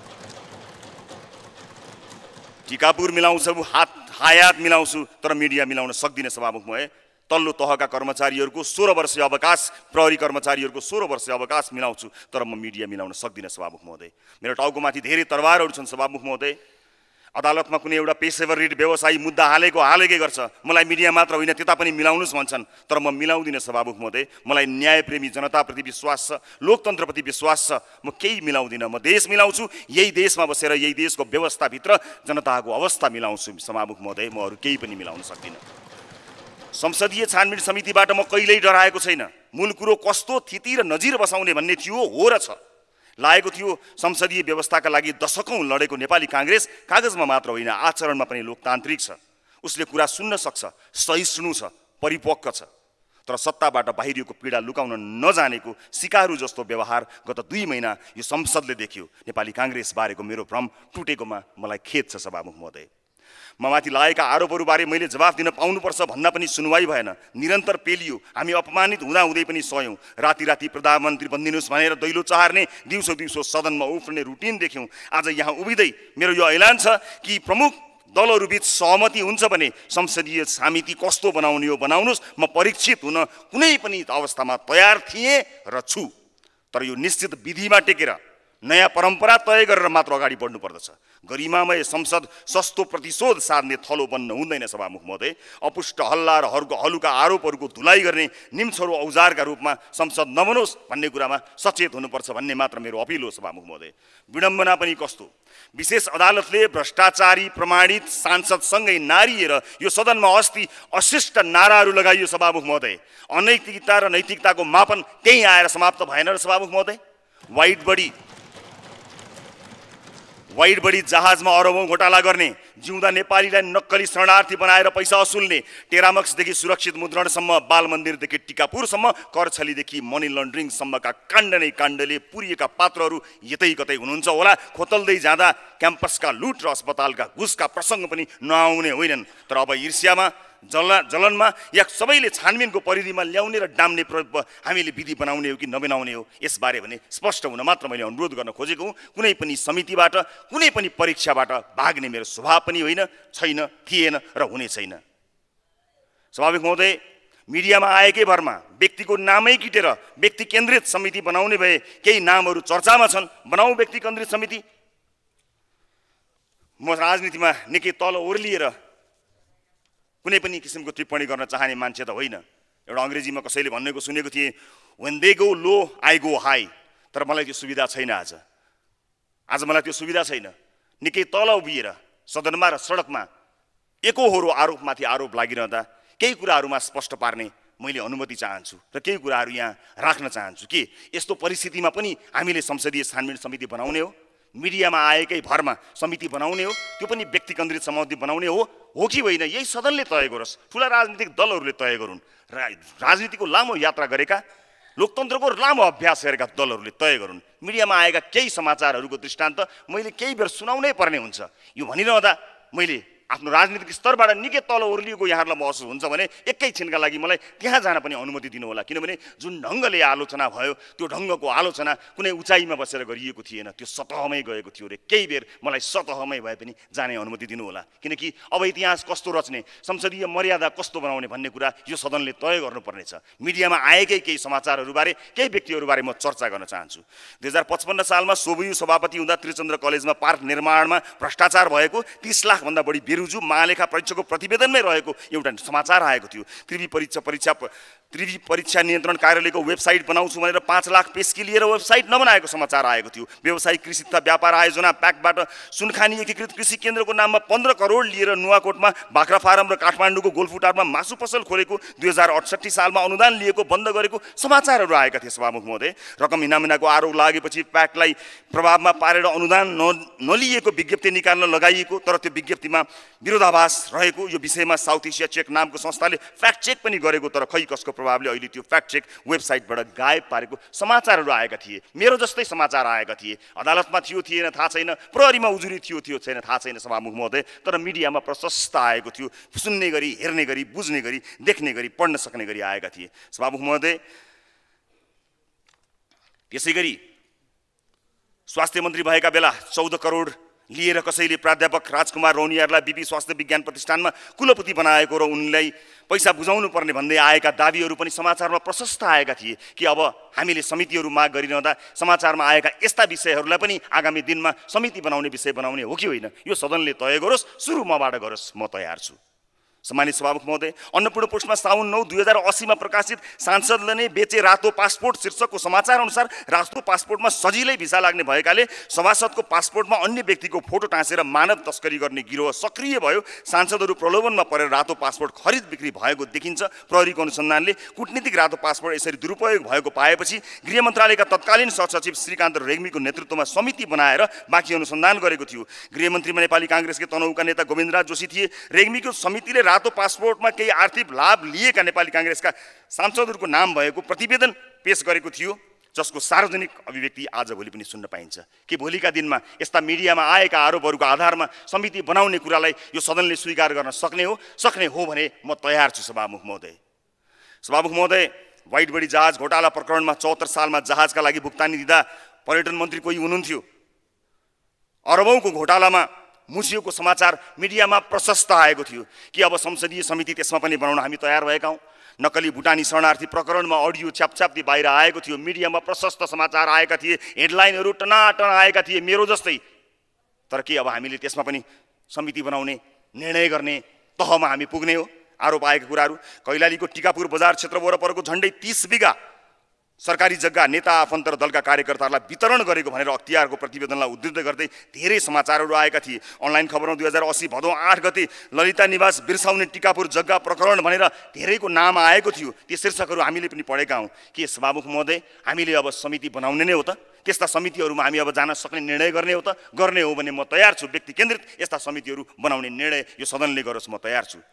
टिकापुर मिलाउँछु, हायात मिलाउँछु, तर मिडिया मिलाउन सक्दिनँ। सभामुख महोदय, तल्लो तहका कर्मचारीहरूको 16 वर्ष अवकाश, प्रहरी कर्मचारीहरूको 16 वर्ष अवकाश मिलाउँछु, तर म मिडिया मिलाउन सक्दिनँ। सभामुख महोदय, मेरो टाउको माथि धेरै तरवारहरू छन्। सभामुख महोदय, अदालत में कुछ एउटा पेशेवर ऋण व्यवसायी मुद्दा हालेकै गर्छ मलाई मिडिया मात्र होइन त्यता पनि मिलाउनुस् भन्छन् तर म मिलाउँदिन सभामुख महोदय मलाई न्यायप्रेमी जनताप्रति विश्वास छ लोकतन्त्रप्रति विश्वास छ म केही मिलाउँदिन म देश मिलाउँछु यही देशमा बसेर यही देशको व्यवस्थाभित्र जनताको अवस्था मिलाउँछु सभामुख महोदय म अरु केही पनि मिलाउन सक्दिन संसदीय छानबिन समितिबाट म कहिल्यै डराएको छैन मूल कुरो कस्तो थिति र नजिर बसाउने भन्ने थियो हो र छ लागेको थियो संसदीय व्यवस्थाका लागि दशकौं लडेको नेपाली कांग्रेस कागजमा मात्र होइन आचरणमा पनि लोकतान्त्रिक छ उसले कुरा सुन्न सक्छ सहिष्णु छ परिपक्व छ तर सत्ताबाट बाहिरिएको पीडा लुकाउन नजानेको सिकारु जस्तो व्यवहार गत 2 महिना यो संसदले देख्यो नेपाली कांग्रेस बारेको मेरो भ्रम टुटेकोमा मलाई खेद छ सभामुख महोदय ममाथि लागेका आरोपहरुबारे मैले जवाफ दिन पाउनुपर्छ भन्न पनि सुनवाई भएन निरन्तर पेलियो हामी अपमानित हुँदाहुँदै पनि सयौं राति प्रधानमन्त्री बन्दिनुस् भनेर दैलो चहार्ने दिउँसो सदनमा उफ्रने रुटिन देख्यौं आज यहाँ उभिदै मेरो यो ऐलान छ कि प्रमुख दलहरु बीच सहमति हुन्छ भने संसदीय समिति कस्तो बनाउने हो बनाउनुस् म परीक्षित हुन कुनै पनि अवस्थामा तयार थिए र छु तर यो निश्चित विधिमा टेकेर नयाँ परम्परा तय गरेर मात्र अगाडि बढ्नु पर्दछ गरिमामय संसद सस्तो प्रतिशोध साध्ने थलो बन्न हुँदैन सभामुख महोदय अपुष्ट हल्ला र हलुका आरोपहरुको धुलाई गर्ने निम्छरो औजारका रूपमा संसद नबनोस् भन्ने कुरामा सचेत हुनुपर्छ भन्ने मात्र मेरो अपिल हो सभामुख महोदय विडम्बना पनि कस्तो विशेष अदालतले भ्रष्टाचारी प्रमाणित सांसदसँगै नारिएर यो सदनमा अस्ति अशिष्ट नाराहरू लगाइयो सभामुख महोदय अनैतिकता र नैतिकताको मापन त्यही आएर समाप्त भएन र सभामुख महोदय वाइट बडी जहाजमा अरबौं घोटाला गर्ने जिउँदा नेपालीलाई नक्कली शरणार्थी बनाएर पैसा असुल्ने टेरामक्सदेखि सुरक्षित मुद्रणसम्म बाल मन्दिरदेखि टिकापुरसम्म करछलीदेखि मनी लन्ड्रिङसम्मका काण्ड नै काण्डले पुरिएका पात्रहरू यतै कतै हुनुहुन्छ होला खोतल्दै जाँदा क्याम्पसका लुट र अस्पतालका घुसका प्रसंग पनि नआउने होइनन् तर अब ईर्ष्यामा जलनमा या सबैले छानबिनको परिधिमा ल्याउने र डाम्ने हामीले विधि बनाउने हो कि नबनाउने हो यसबारे भने स्पष्ट हुन मात्र मैले अनुरोध गर्न खोजेको हुँ कुनै पनि समितिबाट कुनै पनि परीक्षाबाट भाग्ने मेरो स्वभाव पनि होइन छैन थिएन र हुने छैन स्वाभाविक महोदय मिडियामा आएकै भरमा व्यक्तिको नामै किटेर व्यक्ति केन्द्रित समिति बनाउने भए केही नामहरू चर्चामा छन् बनाऊ व्यक्ति केन्द्रित समिति म राजनीतिमा निकै तल ओर्लिएर कुनै पनि किसिमको टिप्पणी गर्न चाहने मान्छे त होइन एउटा अंग्रेजीमा कसैले भन्नेको सुनेको थिए when they go low I go high तर मलाई त्यो सुविधा छैन आज मलाई त्यो सुविधा छैन निकै तल उभिएर सदनमा र सडकमा एकहोरो आरोपमाथि आरोप लागिरहँदा केही कुराहरुमा स्पष्ट पार्ने मैले अनुमति चाहन्छु र केही कुराहरु यहाँ राख्न चाहन्छु कि यस्तो परिस्थितिमा पनि हामीले संसदीय छानबिन समिति बनाउने हो मिडियामा आएकै भरमा समिति बनाउने हो त्यो पनि व्यक्ति केन्द्रित समिति बनाउने हो कि होइन यही सदनले तय गरोस् ठूला राजनीतिक दलहरूले तय गरून् राजनीतिको लामो यात्रा गरेका लोकतन्त्रको लामो अभ्यास गरेका दलहरूले तय गरून् मिडियामा आएका केही समाचारहरूको दृष्टान्त मैले केही बेर सुनाउनै पर्ने हुन्छ यो भनिरहँदा मैले आफ्नो राजनीतिक स्तरबाट निकै तल ओर्लिएको यहाँहरूलाई महसुस हुन्छ भने एकैछिनका लागि मलाई त्यहाँ जान पनि अनुमति दिनु होला किनभने जुन ढङ्गले आलोचना भयो त्यो ढङ्गको आलोचना कुनै उचाइमा बसेर गरिएको थिएन त्यो सतहमै गएको थियो रे केही बेर मलाई सतहमै भए पनि जाने अनुमति दिनु होला किनकि अब इतिहास कस्तो रच्ने संसदीय मर्यादा कस्तो बनाउने भन्ने कुरा यो सदनले तय गर्नुपर्ने छ मिडियामा आएकै केही समाचारहरूबारे केही व्यक्तिहरूबारे म चर्चा गर्न चाहन्छु 2055 सालमा सोभयू सभापति हुँदा त्रिचन्द्र कलेजमा पार्क निर्माणमा भ्रष्टाचार भएको 30 लाख भन्दा बढी रुजु महालेखा परीक्षकको प्रतिवेदनमै रहेको एउटा समाचार आएको थियो त्रिवी परीक्षा नियन्त्रण कार्यालयको वेबसाइट बनाउँछु भनेर 5 लाख पेस्की लिएर वेबसाइट नबनाएको समाचार आएको थियो व्यवसायिक कृषि तथा व्यापार आयोजना प्याकबाट सुनखानी एकीकृत कृषि केन्द्रको नाममा 15 करोड लिएर नुवाकोटमा बाख्रा फारम र काठमाडौँको गोल्फुटारमा मासु पसल खोलेको 2068 सालमा अनुदान लिएको बन्द गरेको समाचारहरू आएका थिए सभामुख महोदय रकम हिनामिनाको आरोप लागेपछि प्याकलाई प्रभावमा पारेर अनुदान नलिएको विज्ञप्ति निकाल्न लगाइएको तर त्यो विज्ञप्तिमा विरोधाभास रहेको यो विषयमा साउथ एशिया चेक नामको संस्थाले फ्याक्ट चेक पनि गरेको तर खै कसको प्रभावले अहिले त्यो फ्याक्ट चेक वेबसाइटबाट गायब पारेको समाचारहरू आएका थिए मेरो जस्तै समाचार आएका थिए अदालतमा थियो थिएन थाहा छैन प्रहरीमा उजुरी थियो छैन थाहा छैन सभामुख महोदय तर मिडियामा प्रशस्त आएको थियो सुन्ने गरी हेर्ने गरी बुझ्ने गरी देख्ने गरी पढ्न सक्ने गरी आएका थिए सभामुख महोदय त्यसैगरी स्वास्थ्य मन्त्री भएका बेला 14 करोड लिएर कसैले प्राध्यापक राजकुमार रौनियारलाई बीपी स्वास्थ्य विज्ञान प्रतिष्ठानमा कुलपति बनाएको र उनलाई पैसा बुझाउनु पर्ने भन्दै आएका दाबीहरू पनि समाचारमा प्रशस्त आएका थिए कि अब हामीले समितिहरू माग गरिरहँदा समाचारमा आएका यस्ता विषयहरूलाई पनि आगामी दिनमा समिति बनाउने विषय बनाउने हो कि होइन यो सदनले तय गरोस्, सुरु मबाट गरोस्, म तयार छु। सम्मानित सभामुख महोदय, अन्नपूर्ण पोस्टमा साउन 9, 2080मा प्रकाशित सांसदले नै बेचे रातो पासपोर्ट शीर्षकको समाचार अनुसार रातो पासपोर्टमा सजिलै भिसा लाग्ने भएकाले सभासदको पासपोर्टमा अन्य व्यक्तिको फोटो टाँसेर मानव तस्करी गर्ने गिरोह सक्रिय भयो। सांसदहरू प्रलोभनमा परेर रातो पासपोर्ट खरिद बिक्री भएको देखिन्छ। प्रहरीको अनुसन्धानले कूटनीतिक रातो पासपोर्ट यसरी दुरुपयोग भएको पाएपछि गृह मन्त्रालयका तत्कालीन सहसचिव श्रीकान्त रेग्मीको नेतृत्वमा समिति बनाएर बाँकी अनुसन्धान गरेको थियो। गृहमन्त्रीमा नेपाली काङ्ग्रेसकै तनहुका नेता गोविन्दराज जोशी थिए। रेग्मीको समितिले रातो पासपोर्टमा केही आर्थिक लाभ लिएका नेपाली काङ्ग्रेसका सांसदहरूको नाम भएको प्रतिवेदन पेश गरेको थियो, जसको सार्वजनिक अभिव्यक्ति आजभोलि पनि सुन्न पाइन्छ कि भोलिका दिनमा यस्ता मिडियामा आएका आरोपहरूको आधारमा समिति बनाउने कुरालाई यो सदनले स्वीकार गर्न सक्ने हो भने म तयार छु। सभामुख महोदय, वाइट बडी जहाज घोटाला प्रकरणमा 74 सालमा जहाजका लागि भुक्तानी दिँदा पर्यटन मन्त्री कोही हुनुहुन्थ्यो। अरबौँको घोटालामा मुसियोको समाचार मिडियामा प्रशस्त आएको थियो कि अब संसदीय समिति त्यसमा पनि बनाउन हामी तयार भएका हौँ। नक्कली भुटानी शरणार्थी प्रकरणमा अडियो छ्यापछ्याप्ती बाहिर आएको थियो, मिडियामा प्रशस्त समाचार आएका थिए, हेडलाइनहरू टनाटन आएका थिए मेरो जस्तै। तर के अब हामीले त्यसमा पनि समिति बनाउने निर्णय गर्ने तहमा हामी पुग्ने हो? आरोप आएका कुराहरू, कैलालीको टिकापुर बजार क्षेत्र वरपरको झन्डै 30 बिघा सरकारी जग्गा नेता आफन्त र दलका कार्यकर्ताहरूलाई वितरण गरेको भनेर अख्तियारको प्रतिवेदनलाई उद्धृत गर्दै धेरै समाचारहरू आएका थिए। अनलाइन खबरमा 2080 भदौ 8 गते ललिता निवास बिर्साउने टिकापुर जग्गा प्रकरण भनेर धेरैको नाम आएको थियो। ती शीर्षकहरू हामीले पनि पढेका हौँ। के सभामुख महोदय, हामीले अब समिति बनाउने नै हो त? त्यस्ता समितिहरूमा हामी अब जान सक्ने निर्णय गर्ने हो त? गर्ने हो भने म तयार छु। व्यक्ति केन्द्रित यस्ता समितिहरू बनाउने निर्णय यो सदनले गरोस्, म तयार छु।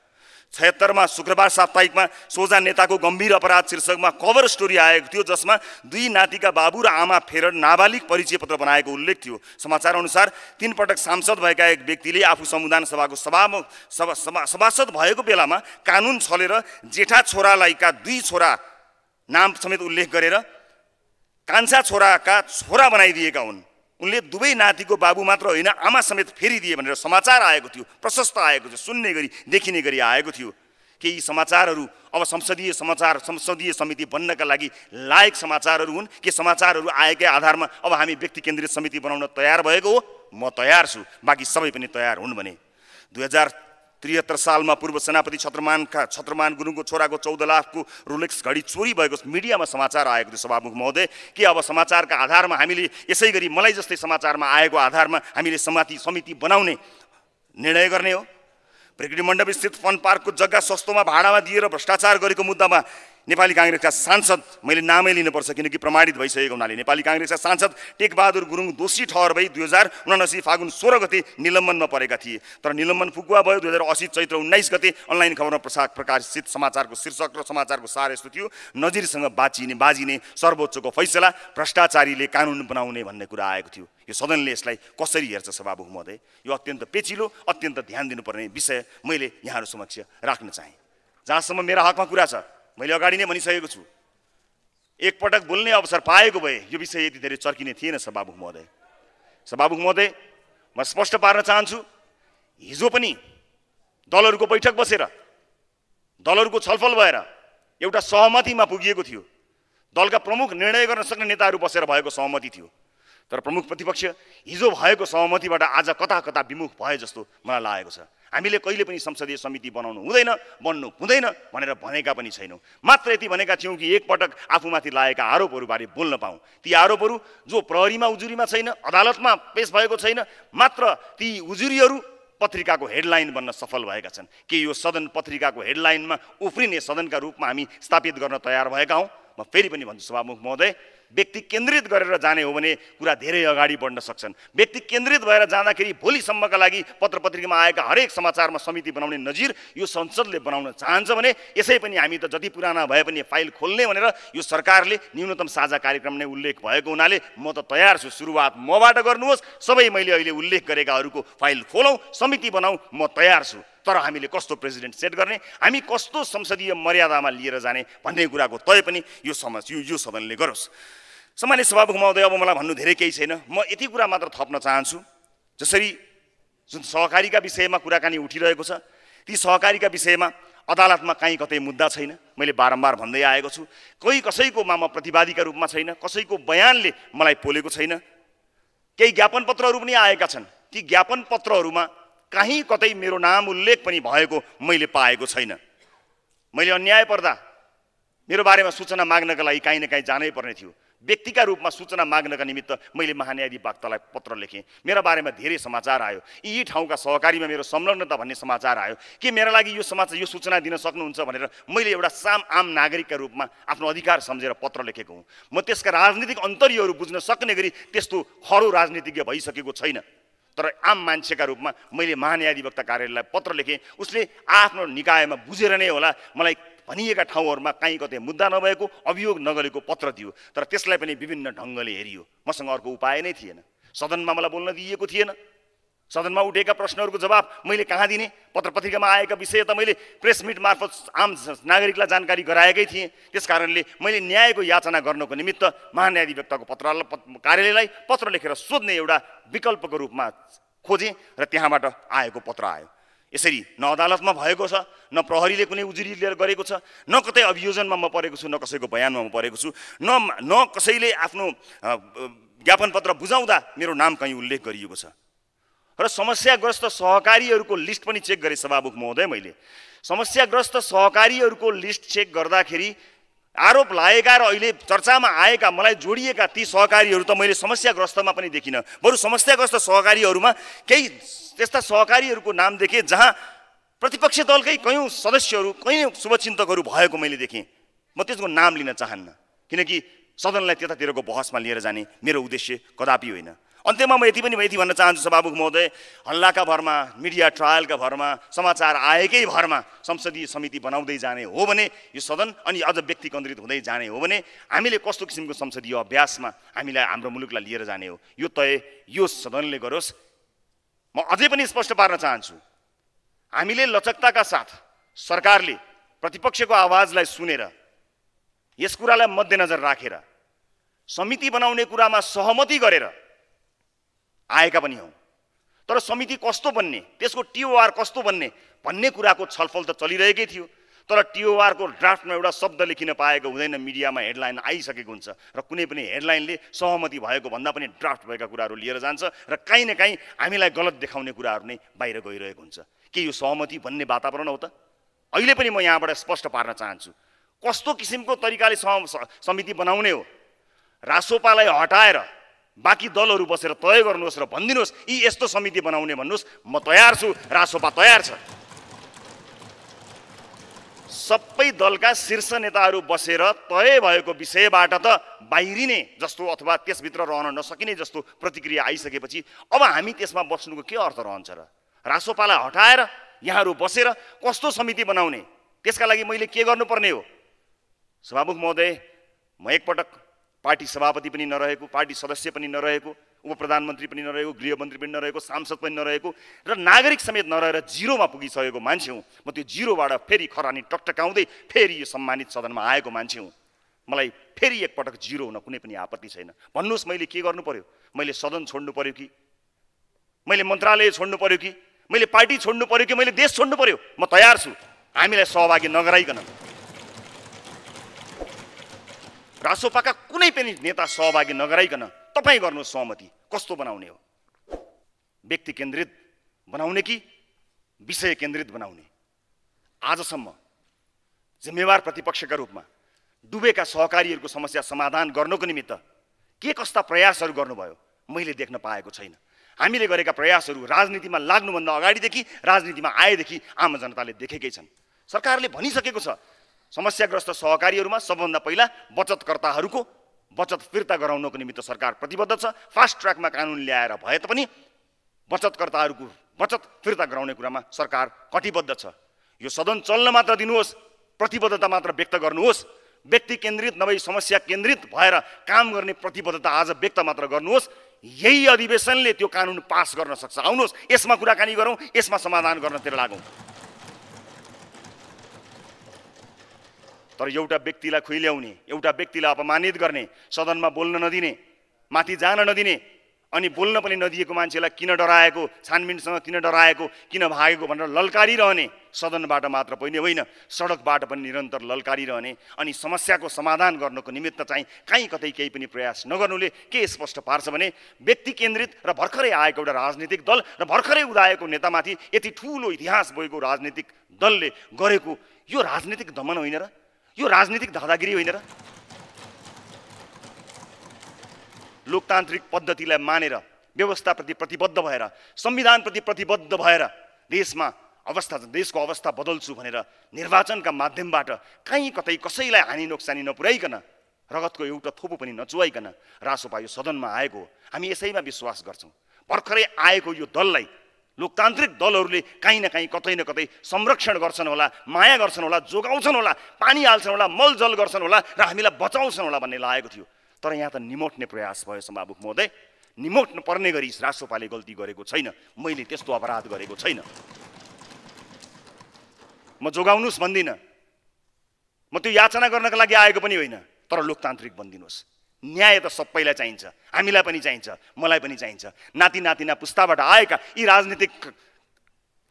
76मा शुक्रबार साप्ताहिकमा सोझा नेताको गम्भीर अपराध शीर्षकमा कभर स्टोरी आएको थियो, जसमा 2 नातिका बाबु र आमा फेरर नाबालिग परिचय पत्र बनाएको उल्लेख थियो। समाचार अनुसार 3 पटक सांसद भएका एक व्यक्तिले आफू संविधान सभाको सभासद भएको बेलामा कानुन छलेर जेठा छोरालाईका 2 छोरा नाम समेत उल्लेख गरेर कान्छा छोराका छोरा बनाइदिएका हुन्। उनले दुवै नातिको बाबु मात्र होइन आमा समेत फेरिदिए भनेर समाचार आएको थियो, प्रशस्त आएको थियो, सुन्ने गरी देखिने गरी आएको थियो। केही समाचारहरू अब संसदीय समिति बन्नका लागि लायक समाचारहरू हुन्। के समाचारहरू आएकै आधारमा अब हामी व्यक्ति केन्द्रित समिति बनाउन तयार भएको हो? म तयार छु। बाँकी सबै पनि तयार हुन् भने 2073 सालमा पूर्व सेनापति छत्रमान गुरुङको छोराको 14 लाखको रोलेक्स घडी चोरी भएको मिडियामा समाचार आएको थियो। सभामुख महोदय, के अब समाचारका आधारमा हामीले यसै गरी मलाई जस्तै समाचारमा आएको आधारमा हामीले समिति बनाउने निर्णय गर्ने हो? ब्रिगेडी मण्डप स्थित फन पार्कको जग्गा सस्तोमा भाडामा दिएर भ्रष्टाचार गरेको मुद्दामा नेपाली काङ्ग्रेसका सांसद, मैले नामै लिनुपर्छ किनकि प्रमाणित भइसकेको हुनाले, नेपाली काङ्ग्रेसका सांसद टेकबहादुर गुरुङ दोषी ठहर भई 2079 फागुन 16 गते निलम्बनमा परेका थिए। तर निलम्बन फुकुवा भयो 2080 चैत्र 19 गते। अनलाइन खबरमा प्रकाशित समाचारको शीर्षक र समाचारको सार यस्तो थियो, नजिरसँग बाजिने सर्वोच्चको फैसला, भ्रष्टाचारीले कानुन बनाउने भन्ने कुरा आएको थियो। यो सदनले यसलाई कसरी हेर्छ सभामुख महोदय? यो अत्यन्त पेचिलो, अत्यन्त ध्यान दिनुपर्ने विषय मैले यहाँहरू समक्ष राख्न चाहेँ। जहाँसम्म मेरा हकमा कुरा छ मैले अगाडि नै भनिसकेको छु। एकपटक बोल्ने अवसर पाएको भए यो विषय यति धेरै चर्किने थिएन। सभामुख महोदय, म स्पष्ट पार्न चाहन्छु, हिजो पनि दलहरूको बैठक बसेर दलहरूको छलफल भएर एउटा सहमतिमा पुगिएको थियो। दलका प्रमुख निर्णय गर्न सक्ने नेताहरू बसेर भएको सहमति थियो। तर प्रमुख प्रतिपक्ष हिजो भएको सहमतिबाट आज कता कता विमुख भए जस्तो मलाई लागेको छ। हामीले कहिले पनि संसदीय समिति बन्नु हुँदैन भनेर भनेका पनि छैनौँ। मात्र यति भनेका थियौँ कि एकपटक आफूमाथि लागेका आरोपहरूबारे बोल्न पाऊँ। ती आरोपहरू जो प्रहरीमा उजुरीमा छैन, अदालतमा पेश भएको छैन, मात्र ती उजुरीहरू पत्रिकाको हेडलाइन बन्न सफल भएका छन्। के यो सदन पत्रिकाको हेडलाइनमा उफ्रिने सदनका रूपमा हामी स्थापित गर्न तयार भएका हौँ? म फेरि पनि भन्छु सभामुख महोदय, व्यक्ति केन्द्रित गरेर जाने हो भने कुरा धेरै अगाडि बढ्न सक्छन्। व्यक्ति केन्द्रित भएर जाँदाखेरि भोलिसम्मका लागि पत्र पत्रिकामा आएका हरेक समाचारमा समिति बनाउने नजिर यो संसदले बनाउन चाहन्छ भने यसै पनि हामी त जति पुराना भए पनि फाइल खोल्ने भनेर यो सरकारले न्यूनतम साझा कार्यक्रम नै उल्लेख भएको हुनाले म त तयार छु। सुरुवात मबाट गर्नुहोस्, सबै मैले अहिले उल्लेख गरेकाहरूको फाइल खोलौँ, समिति बनाऊँ, म तयार छु। तर हामीले कस्तो प्रेसिडेन्ट सेट गर्ने, हामी कस्तो संसदीय मर्यादामा लिएर जाने भन्ने कुराको तय पनि यो सदनले गरोस्। सम्मानित सभामुख महोदय, अब मलाई भन्नु धेरै केही छैन। म यति कुरा मात्र थप्न चाहन्छु, जसरी जुन सहकारीका विषयमा कुराकानी उठिरहेको छ ती सहकारीका विषयमा अदालतमा कहीँ कतै मुद्दा छैन। मैले बारम्बार भन्दै आएको छु, कोही कसैको मामला प्रतिवादीका रूपमा छैन, कसैको बयानले मलाई पोलेको छैन। केही ज्ञापन पत्रहरू पनि आएका छन्, ती ज्ञापन पत्रहरूमा कहीँ कतै मेरो नाम उल्लेख पनि भएको मैले पाएको छैन। मैले अन्याय पर्दा मेरो बारेमा सूचना माग्नका लागि काहीँ न काहीँ जानै पर्ने थियो। व्यक्तिका रूपमा सूचना माग्नका निमित्त मैले महान्यायाधिवक्तालाई पत्र लेखेँ। मेरा बारेमा धेरै समाचार आयो, यी ठाउँका सहकारीमा मेरो संलग्नता भन्ने समाचार आयो। के मेरा लागि यो समाचार यो सूचना दिन सक्नुहुन्छ भनेर मैले एउटा आम नागरिकका रूपमा आफ्नो अधिकार सम्झेर पत्र लेखेको हुँ। म त्यसका राजनीतिक अन्तर्यहरू बुझ्न सक्ने गरी त्यस्तो खरो राजनीतिज्ञ भइसकेको छैन। तर आम मान्छेका रूपमा मैले महान्यायाधिवक्ता कार्यालयलाई पत्र लेखेँ, उसले आफ्नो निकायमा बुझेर नै होला मलाई भनिएका ठाउँहरूमा काहीँ कतै मुद्दा नभएको अभियोग नगरेको पत्र दियो। तर त्यसलाई पनि विभिन्न ढङ्गले हेरियो, मसँग अर्को उपाय नै थिएन। सदनमा मलाई बोल्न दिएको थिएन, सदनमा उठेका प्रश्नहरूको जवाब मैले कहाँ दिने? पत्र पत्रिकामा आएका विषय त मैले प्रेस मिट मार्फत आम नागरिकलाई जानकारी गराएकै थिएँ। त्यसकारणले मैले न्यायको याचना गर्नको निमित्त महान्यायाधिवक्ताको कार्यालयलाई पत्र लेखेर सोध्ने एउटा विकल्पको रूपमा खोजेँ र त्यहाँबाट आएको पत्र आयो। यसरी न अदालतमा भएको छ, न प्रहरीले कुनै उजुरी लिएर गरेको छ, न कतै अभियोजनमा म परेको छु, न कसैको बयानमा म परेको छु, न कसैले आफ्नो ज्ञापन पत्र बुझाउँदा मेरो नाम कहीँ उल्लेख गरिएको छ। र समस्याग्रस्त सहकारीहरूको लिस्ट पनि चेक गरेँ सभामुख महोदय। मैले समस्याग्रस्त सहकारीहरूको लिस्ट चेक गर्दाखेरि आरोप लागेका र अहिले चर्चामा आएका मलाई जोडिएका ती सहकारीहरू त मैले समस्याग्रस्तमा पनि देखिनँ। बरु समस्याग्रस्त सहकारीहरूमा केही त्यस्ता सहकारीहरूको नाम देखेँ जहाँ प्रतिपक्ष दलकै कयौँ सदस्यहरू कयौँ शुभचिन्तकहरू भएको मैले देखेँ। म त्यसको नाम लिन चाहन्न, किनकि सदनलाई त्यतातिरको बहसमा लिएर जाने मेरो उद्देश्य कदापि होइन। अन्त्यमा म यति भन्न चाहन्छु सभामुख महोदय, हल्लाका भरमा, मिडिया ट्रायलका भरमा, समाचार आएकै भरमा संसदीय समिति बनाउँदै जाने हो भने यो सदन अनि अझ व्यक्ति केन्द्रित हुँदै जाने हो भने हामीले कस्तो किसिमको संसदीय अभ्यासमा हामीलाई हाम्रो मुलुकलाई लिएर जाने हो यो तय यो सदनले गरोस्। म अझै पनि स्पष्ट पार्न चाहन्छु, हामीले लचकताका साथ सरकारले प्रतिपक्षको आवाजलाई सुनेर यस कुरालाई मध्यनजर राखेर समिति बनाउने कुरामा सहमति गरेर आएका पनि हौ। तर समिति कस्तो बन्ने, त्यसको टिओआर कस्तो बन्ने भन्ने कुराको छलफल त चलिरहेकै थियो। तर टिओआरको ड्राफ्टमा एउटा शब्द लेखिन पाएको हुँदैन। मिडियामा हेडलाइन आइसकेको हुन्छ र कुनै पनि हेडलाइनले सहमति भएको भन्दा पनि ड्राफ्ट भएका कुराहरू लिएर जान्छ र काहीँ न काहीँ हामीलाई गलत देखाउने कुराहरू नै बाहिर गइरहेको हुन्छ। के यो सहमति भन्ने वातावरण हो त? अहिले पनि म यहाँबाट स्पष्ट पार्न चाहन्छु, कस्तो किसिमको तरिकाले समिति बनाउने हो? रासोपालाई हटाएर बाँकी दलहरू बसेर तय गर्नुहोस् र भनिदिनुहोस् यी यस्तो समिति बनाउने भन्नुहोस्, म तयार छु, रासोपा तयार छ। सबै दलका शीर्ष नेताहरू बसेर तय भएको विषयबाट त बाहिरिने जस्तो अथवा त्यसभित्र रहन नसकिने जस्तो प्रतिक्रिया आइसकेपछि अब हामी त्यसमा बस्नुको के अर्थ रहन्छ र? रासोपालाई हटाएर यहाँहरू बसेर कस्तो समिति बनाउने, त्यसका लागि मैले के गर्नुपर्ने हो? सभामुख महोदय, म एकपटक पार्टी सभापति पनि नरहेको, पार्टी सदस्य पनि नरहेको, उप प्रधानमन्त्री पनि नरहेको, गृहमन्त्री पनि नरहेको, सांसद पनि नरहेको र नागरिक समेत नरहेर जिरोमा पुगिसकेको मान्छे हुँ। म त्यो जिरोबाट फेरि खरानी टकटकाउँदै फेरि यो सम्मानित सदनमा आएको मान्छे हुँ। मलाई फेरि एकपटक जिरो हुन कुनै पनि आपत्ति छैन। भन्नुहोस् मैले के गर्नु पर्यो? मैले सदन छोड्नु पर्यो कि? मैले मन्त्रालय छोड्नु पर्यो कि? मैले पार्टी छोड्नु पर्यो कि? मैले देश छोड्नु पर्यो? म तयार छु, हामीलाई सहभागी नगराइकन। रासोपाका कुनै पनि नेता सहभागी नगराइकन तपाईँ गर्नु सहमति कस्तो बनाउने हो? व्यक्ति केन्द्रित बनाउने कि विषय केन्द्रित बनाउने? आजसम्म जिम्मेवार प्रतिपक्षका रूपमा डुबेका सहकारीहरूको समस्या समाधान गर्नको निमित्त के कस्ता प्रयासहरू गर्नुभयो मैले देख्न पाएको छैन। हामीले गरेका प्रयासहरू राजनीतिमा लाग्नुभन्दा अगाडिदेखि, राजनीतिमा आएदेखि आम जनताले देखेकै छन्। सरकारले भनिसकेको छ समस्याग्रस्त सहकारीहरूमा सबभन्दा पहिला बचतकर्ताहरूको बचत फिर्ता गराउनको निमित्त सरकार प्रतिबद्ध छ। फास्ट ट्र्याकमा कानुन ल्याएर भए तापनि बचतकर्ताहरूको बचत फिर्ता गराउने कुरामा सरकार कटिबद्ध छ। यो सदन चल्न मात्र दिनुहोस्, प्रतिबद्धता मात्र व्यक्त गर्नुहोस्। व्यक्ति केन्द्रित नभई समस्या केन्द्रित भएर काम गर्ने प्रतिबद्धता आज व्यक्त मात्र गर्नुहोस्। यही अधिवेशनले त्यो कानुन पास गर्न सक्छ। आउनुहोस् यसमा कुराकानी गरौँ, यसमा समाधान गर्नतिर लागौँ। तर एउटा व्यक्तिलाई खुइल्याउने, एउटा व्यक्तिलाई अपमानित गर्ने, सदनमा बोल्न नदिने, माथि जान नदिने, अनि बोल्न पनि नदिएको मान्छेलाई किन डराएको, छानबिनसँग किन डराएको, किन भागेको भनेर ललकारिरहने सदनबाट मात्र पनि होइन, सडकबाट पनि निरन्तर ललकारिरहने अनि समस्याको समाधान गर्नको निमित्त चाहिँ काहीँ कतै केही पनि प्रयास नगर्नुले के स्पष्ट पार्छ भने व्यक्ति केन्द्रित र भर्खरै आएको एउटा राजनीतिक दल र भर्खरै उदाएको नेतामाथि यति ठुलो इतिहास बोकेको राजनीतिक दलले गरेको यो राजनीतिक दमन होइन र, यो राजनीतिक दादागिरी होइन र। लोकतान्त्रिक पद्धतिलाई मानेर, व्यवस्थाप्रति प्रतिबद्ध भएर, संविधानप्रति प्रतिबद्ध भएर देशमा अवस्था, देशको अवस्था बदल्छु भनेर निर्वाचनका माध्यमबाट कहीँ कतै कसैलाई हानि नोक्सानी नपुर्याइकन, रगतको एउटा थोपो पनि नचुहाइकन रासोपा यो सदनमा आएको हो। हामी यसैमा विश्वास गर्छौँ। भर्खरै आएको यो दललाई लोकतान्त्रिक दलहरूले काहीँ न काहीँ कतै न कतै संरक्षण गर्छन् होला, माया गर्छन् होला, जोगाउँछन् होला, पानी हाल्छन् होला, मलजल गर्छन् होला र हामीलाई बचाउँछन् होला भन्ने लागेको थियो। तर यहाँ त निमोट्ने प्रयास भयो। सभामुख महोदय, निमोट्न पर्ने गरी रासोपाले गल्ती गरेको छैन, मैले त्यस्तो अपराध गरेको छैन। म जोगाउनुस् भन्दिनँ, म त्यो याचना गर्नका लागि आएको पनि होइन, तर लोकतान्त्रिक बनिदिनुहोस्। न्याय त सबैलाई चाहिन्छ, हामीलाई पनि चाहिन्छ, मलाई पनि चाहिन्छ। नाति नातिना पुस्ताबाट आएका यी राजनीतिक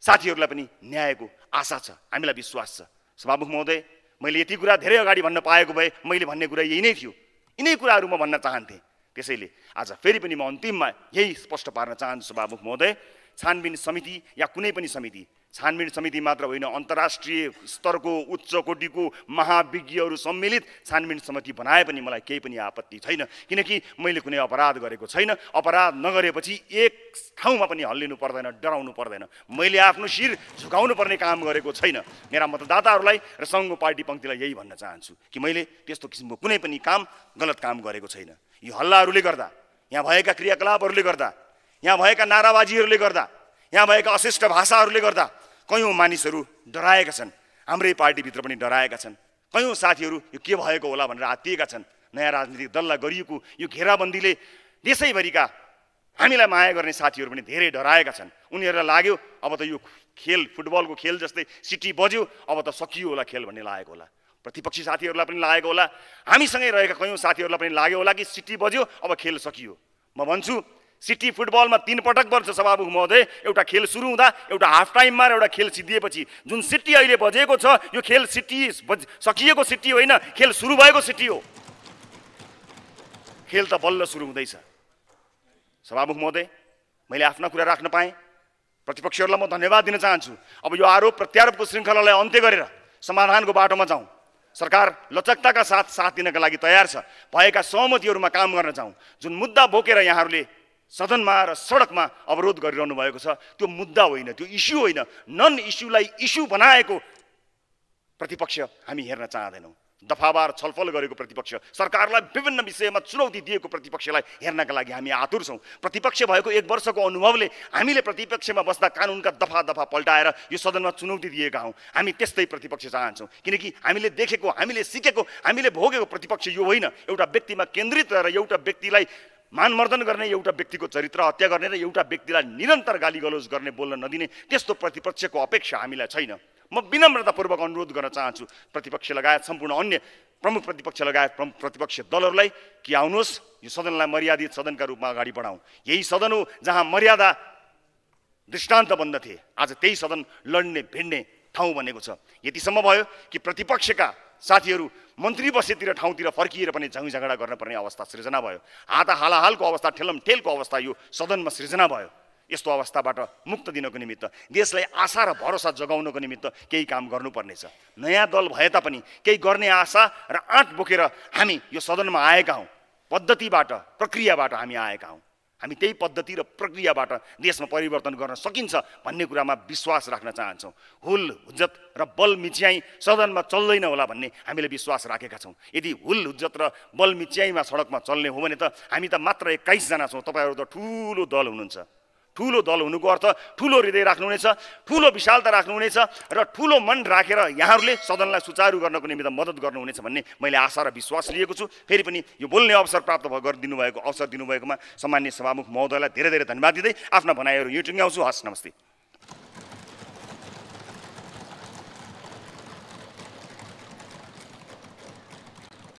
साथीहरूलाई पनि न्यायको आशा छ, हामीलाई विश्वास छ। सभामुख महोदय, मैले यति कुरा धेरै अगाडि भन्न पाएको भए मैले भन्ने कुरा यही नै थियो, यिनै कुराहरू म भन्न चाहन्थेँ। त्यसैले आज फेरि पनि म अन्तिममा यही स्पष्ट पार्न चाहन्छु सभामुख महोदय, छानबिन समिति या कुनै पनि समिति, छानबिन समिति मात्र होइन, अन्तर्राष्ट्रिय स्तरको उच्च कोटिको महाविज्ञहरू सम्मिलित छानबिन समिति बनाए पनि मलाई केही पनि आपत्ति छैन, किनकि मैले कुनै अपराध गरेको छैन। अपराध नगरेपछि एक ठाउँमा पनि हल्लिनु पर्दैन, डराउनु पर्दैन। मैले आफ्नो शिर झुकाउनु पर्ने काम गरेको छैन। मेरा मतदाताहरूलाई र सङ्घको पार्टी पङ्क्तिलाई यही भन्न चाहन्छु कि मैले त्यस्तो किसिमको कुनै पनि काम, गलत काम गरेको छैन। यो हल्लाहरूले गर्दा, यहाँ भएका क्रियाकलापहरूले गर्दा, यहाँ भएका नाराबाजीहरूले गर्दा, यहाँ भएका अशिष्ट भाषाहरूले गर्दा कयौँ मानिसहरू डराएका छन्, हाम्रै पार्टीभित्र पनि डराएका छन्। कयौँ साथीहरू यो के भएको होला भनेर आत्तिएका छन्। नयाँ राजनीतिक दललाई गरिएको यो घेराबन्दीले देशैभरिका हामीलाई माया गर्ने साथीहरू पनि धेरै डराएका छन्। उनीहरूलाई लाग्यो अब त यो खेल, फुटबलको खेल जस्तै सिटी बज्यो, अब त सकियो होला खेल भन्ने लागेको होला। प्रतिपक्षी साथीहरूलाई पनि लागेको होला, हामीसँगै रहेका कयौँ साथीहरूलाई पनि लाग्यो होला कि सिटी बज्यो, अब खेल सकियो। म भन्छु, सिटी फुटबलमा 3 पटक बन्छ सभामुख महोदय, एउटा खेल सुरु हुँदा, एउटा हाफ टाइममा र एउटा खेल सिद्धिएपछि। जुन सिटी अहिले बजेको छ यो खेल सिटी सकिएको सिटी होइन, खेल सुरु भएको सिटी हो। खेल त बल्ल सुरु हुँदैछ। सभामुख महोदय, मैले आफ्ना कुरा राख्न पाएँ, प्रतिपक्षीहरूलाई म धन्यवाद दिन चाहन्छु। अब यो आरोप प्रत्यारोपको श्रृङ्खलालाई अन्त्य गरेर समाधानको बाटोमा जाउँ। सरकार लचकताका साथ दिनका लागि तयार छ, भएका सहमतिहरूमा काम गर्न जाउँ। जुन मुद्दा बोकेर यहाँहरूले सदनमा र सडकमा अवरोध गरिरहनु भएको छ त्यो मुद्दा होइन, त्यो इस्यु होइन। नन इस्युलाई इस्यु बनाएको प्रतिपक्ष हामी हेर्न चाहँदैनौँ। दफावार छलफल गरेको प्रतिपक्ष, सरकारलाई विभिन्न विषयमा चुनौती दिएको प्रतिपक्षलाई हेर्नका लागि हामी आतुर छौँ। प्रतिपक्ष भएको 1 वर्षको अनुभवले हामीले प्रतिपक्षमा बस्दा कानुनका दफा पल्टाएर यो सदनमा चुनौती दिएका हौँ। हामी त्यस्तै प्रतिपक्ष चाहन्छौँ, किनकि हामीले देखेको, हामीले सिकेको, हामीले भोगेको प्रतिपक्ष यो होइन। एउटा व्यक्तिमा केन्द्रित रहेर एउटा व्यक्तिलाई मानमर्दन गर्ने, एउटा व्यक्तिको चरित्र हत्या गर्ने र एउटा व्यक्तिलाई निरन्तर गालीगलोज गर्ने, बोल्न नदिने त्यस्तो प्रतिपक्षको अपेक्षा हामीलाई छैन। म विनम्रतापूर्वक अनुरोध गर्न चाहन्छु प्रतिपक्ष लगायत सम्पूर्ण अन्य प्रमुख प्रतिपक्ष लगायत प्रतिपक्ष दलहरूलाई कि आउनुहोस्, यो सदनलाई मर्यादित सदनका रूपमा अगाडि बढाउँ। यही सदन हो जहाँ मर्यादा दृष्टान्त बन्दथे, आज त्यही सदन लड्ने भिड्ने ठाउँ बनेको छ। यतिसम्म भयो कि प्रतिपक्षका साथीहरू मन्त्री बसेतिर ठाउँतिर फर्किएर पनि झगडा गर्नुपर्ने अवस्था सृजना भयो। हालाहालको अवस्था, ठेलमठेलको अवस्था यो सदनमा सृजना भयो। यस्तो अवस्थाबाट मुक्त दिनको निमित्त, देशलाई आशा र भरोसा जगाउनको निमित्त केही काम गर्नुपर्नेछ। नयाँ दल भए तापनि केही गर्ने आशा र आँट बोकेर हामी यो सदनमा आएका हौँ। पद्धतिबाट, प्रक्रियाबाट हामी आएका हौँ। हामी त्यही पद्धति र प्रक्रियाबाट देशमा परिवर्तन गर्न सकिन्छ भन्ने कुरामा विश्वास राख्न चाहन्छौँ। हुल हुज्जत र बल मिच्याई सदनमा चल्दैन होला भन्ने हामीले विश्वास राखेका छौँ। यदि हुल हुज्जत र बल मिच्याईमा सडकमा चल्ने हो भने त हामी त मात्र 21 जना छौँ। तपाईँहरू त ठुलो दल हुनुहुन्छ। ठुलो दल हुनुको अर्थ ठुलो हृदय राख्नुहुनेछ, ठुलो विशालता राख्नुहुनेछ र ठुलो मन राखेर यहाँहरूले सदनलाई सुचारू गर्नको निमित्त मद्दत गर्नुहुनेछ भन्ने मैले आशा र विश्वास लिएको छु। फेरि पनि यो बोल्ने अवसर प्राप्त अवसर दिनुभएकोमा सम्मान्य सभामुख महोदयलाई धेरै धेरै धन्यवाद दिँदै आफ्ना भनाइहरू यो टुङ्ग्याउँछु। हस्, नमस्ते।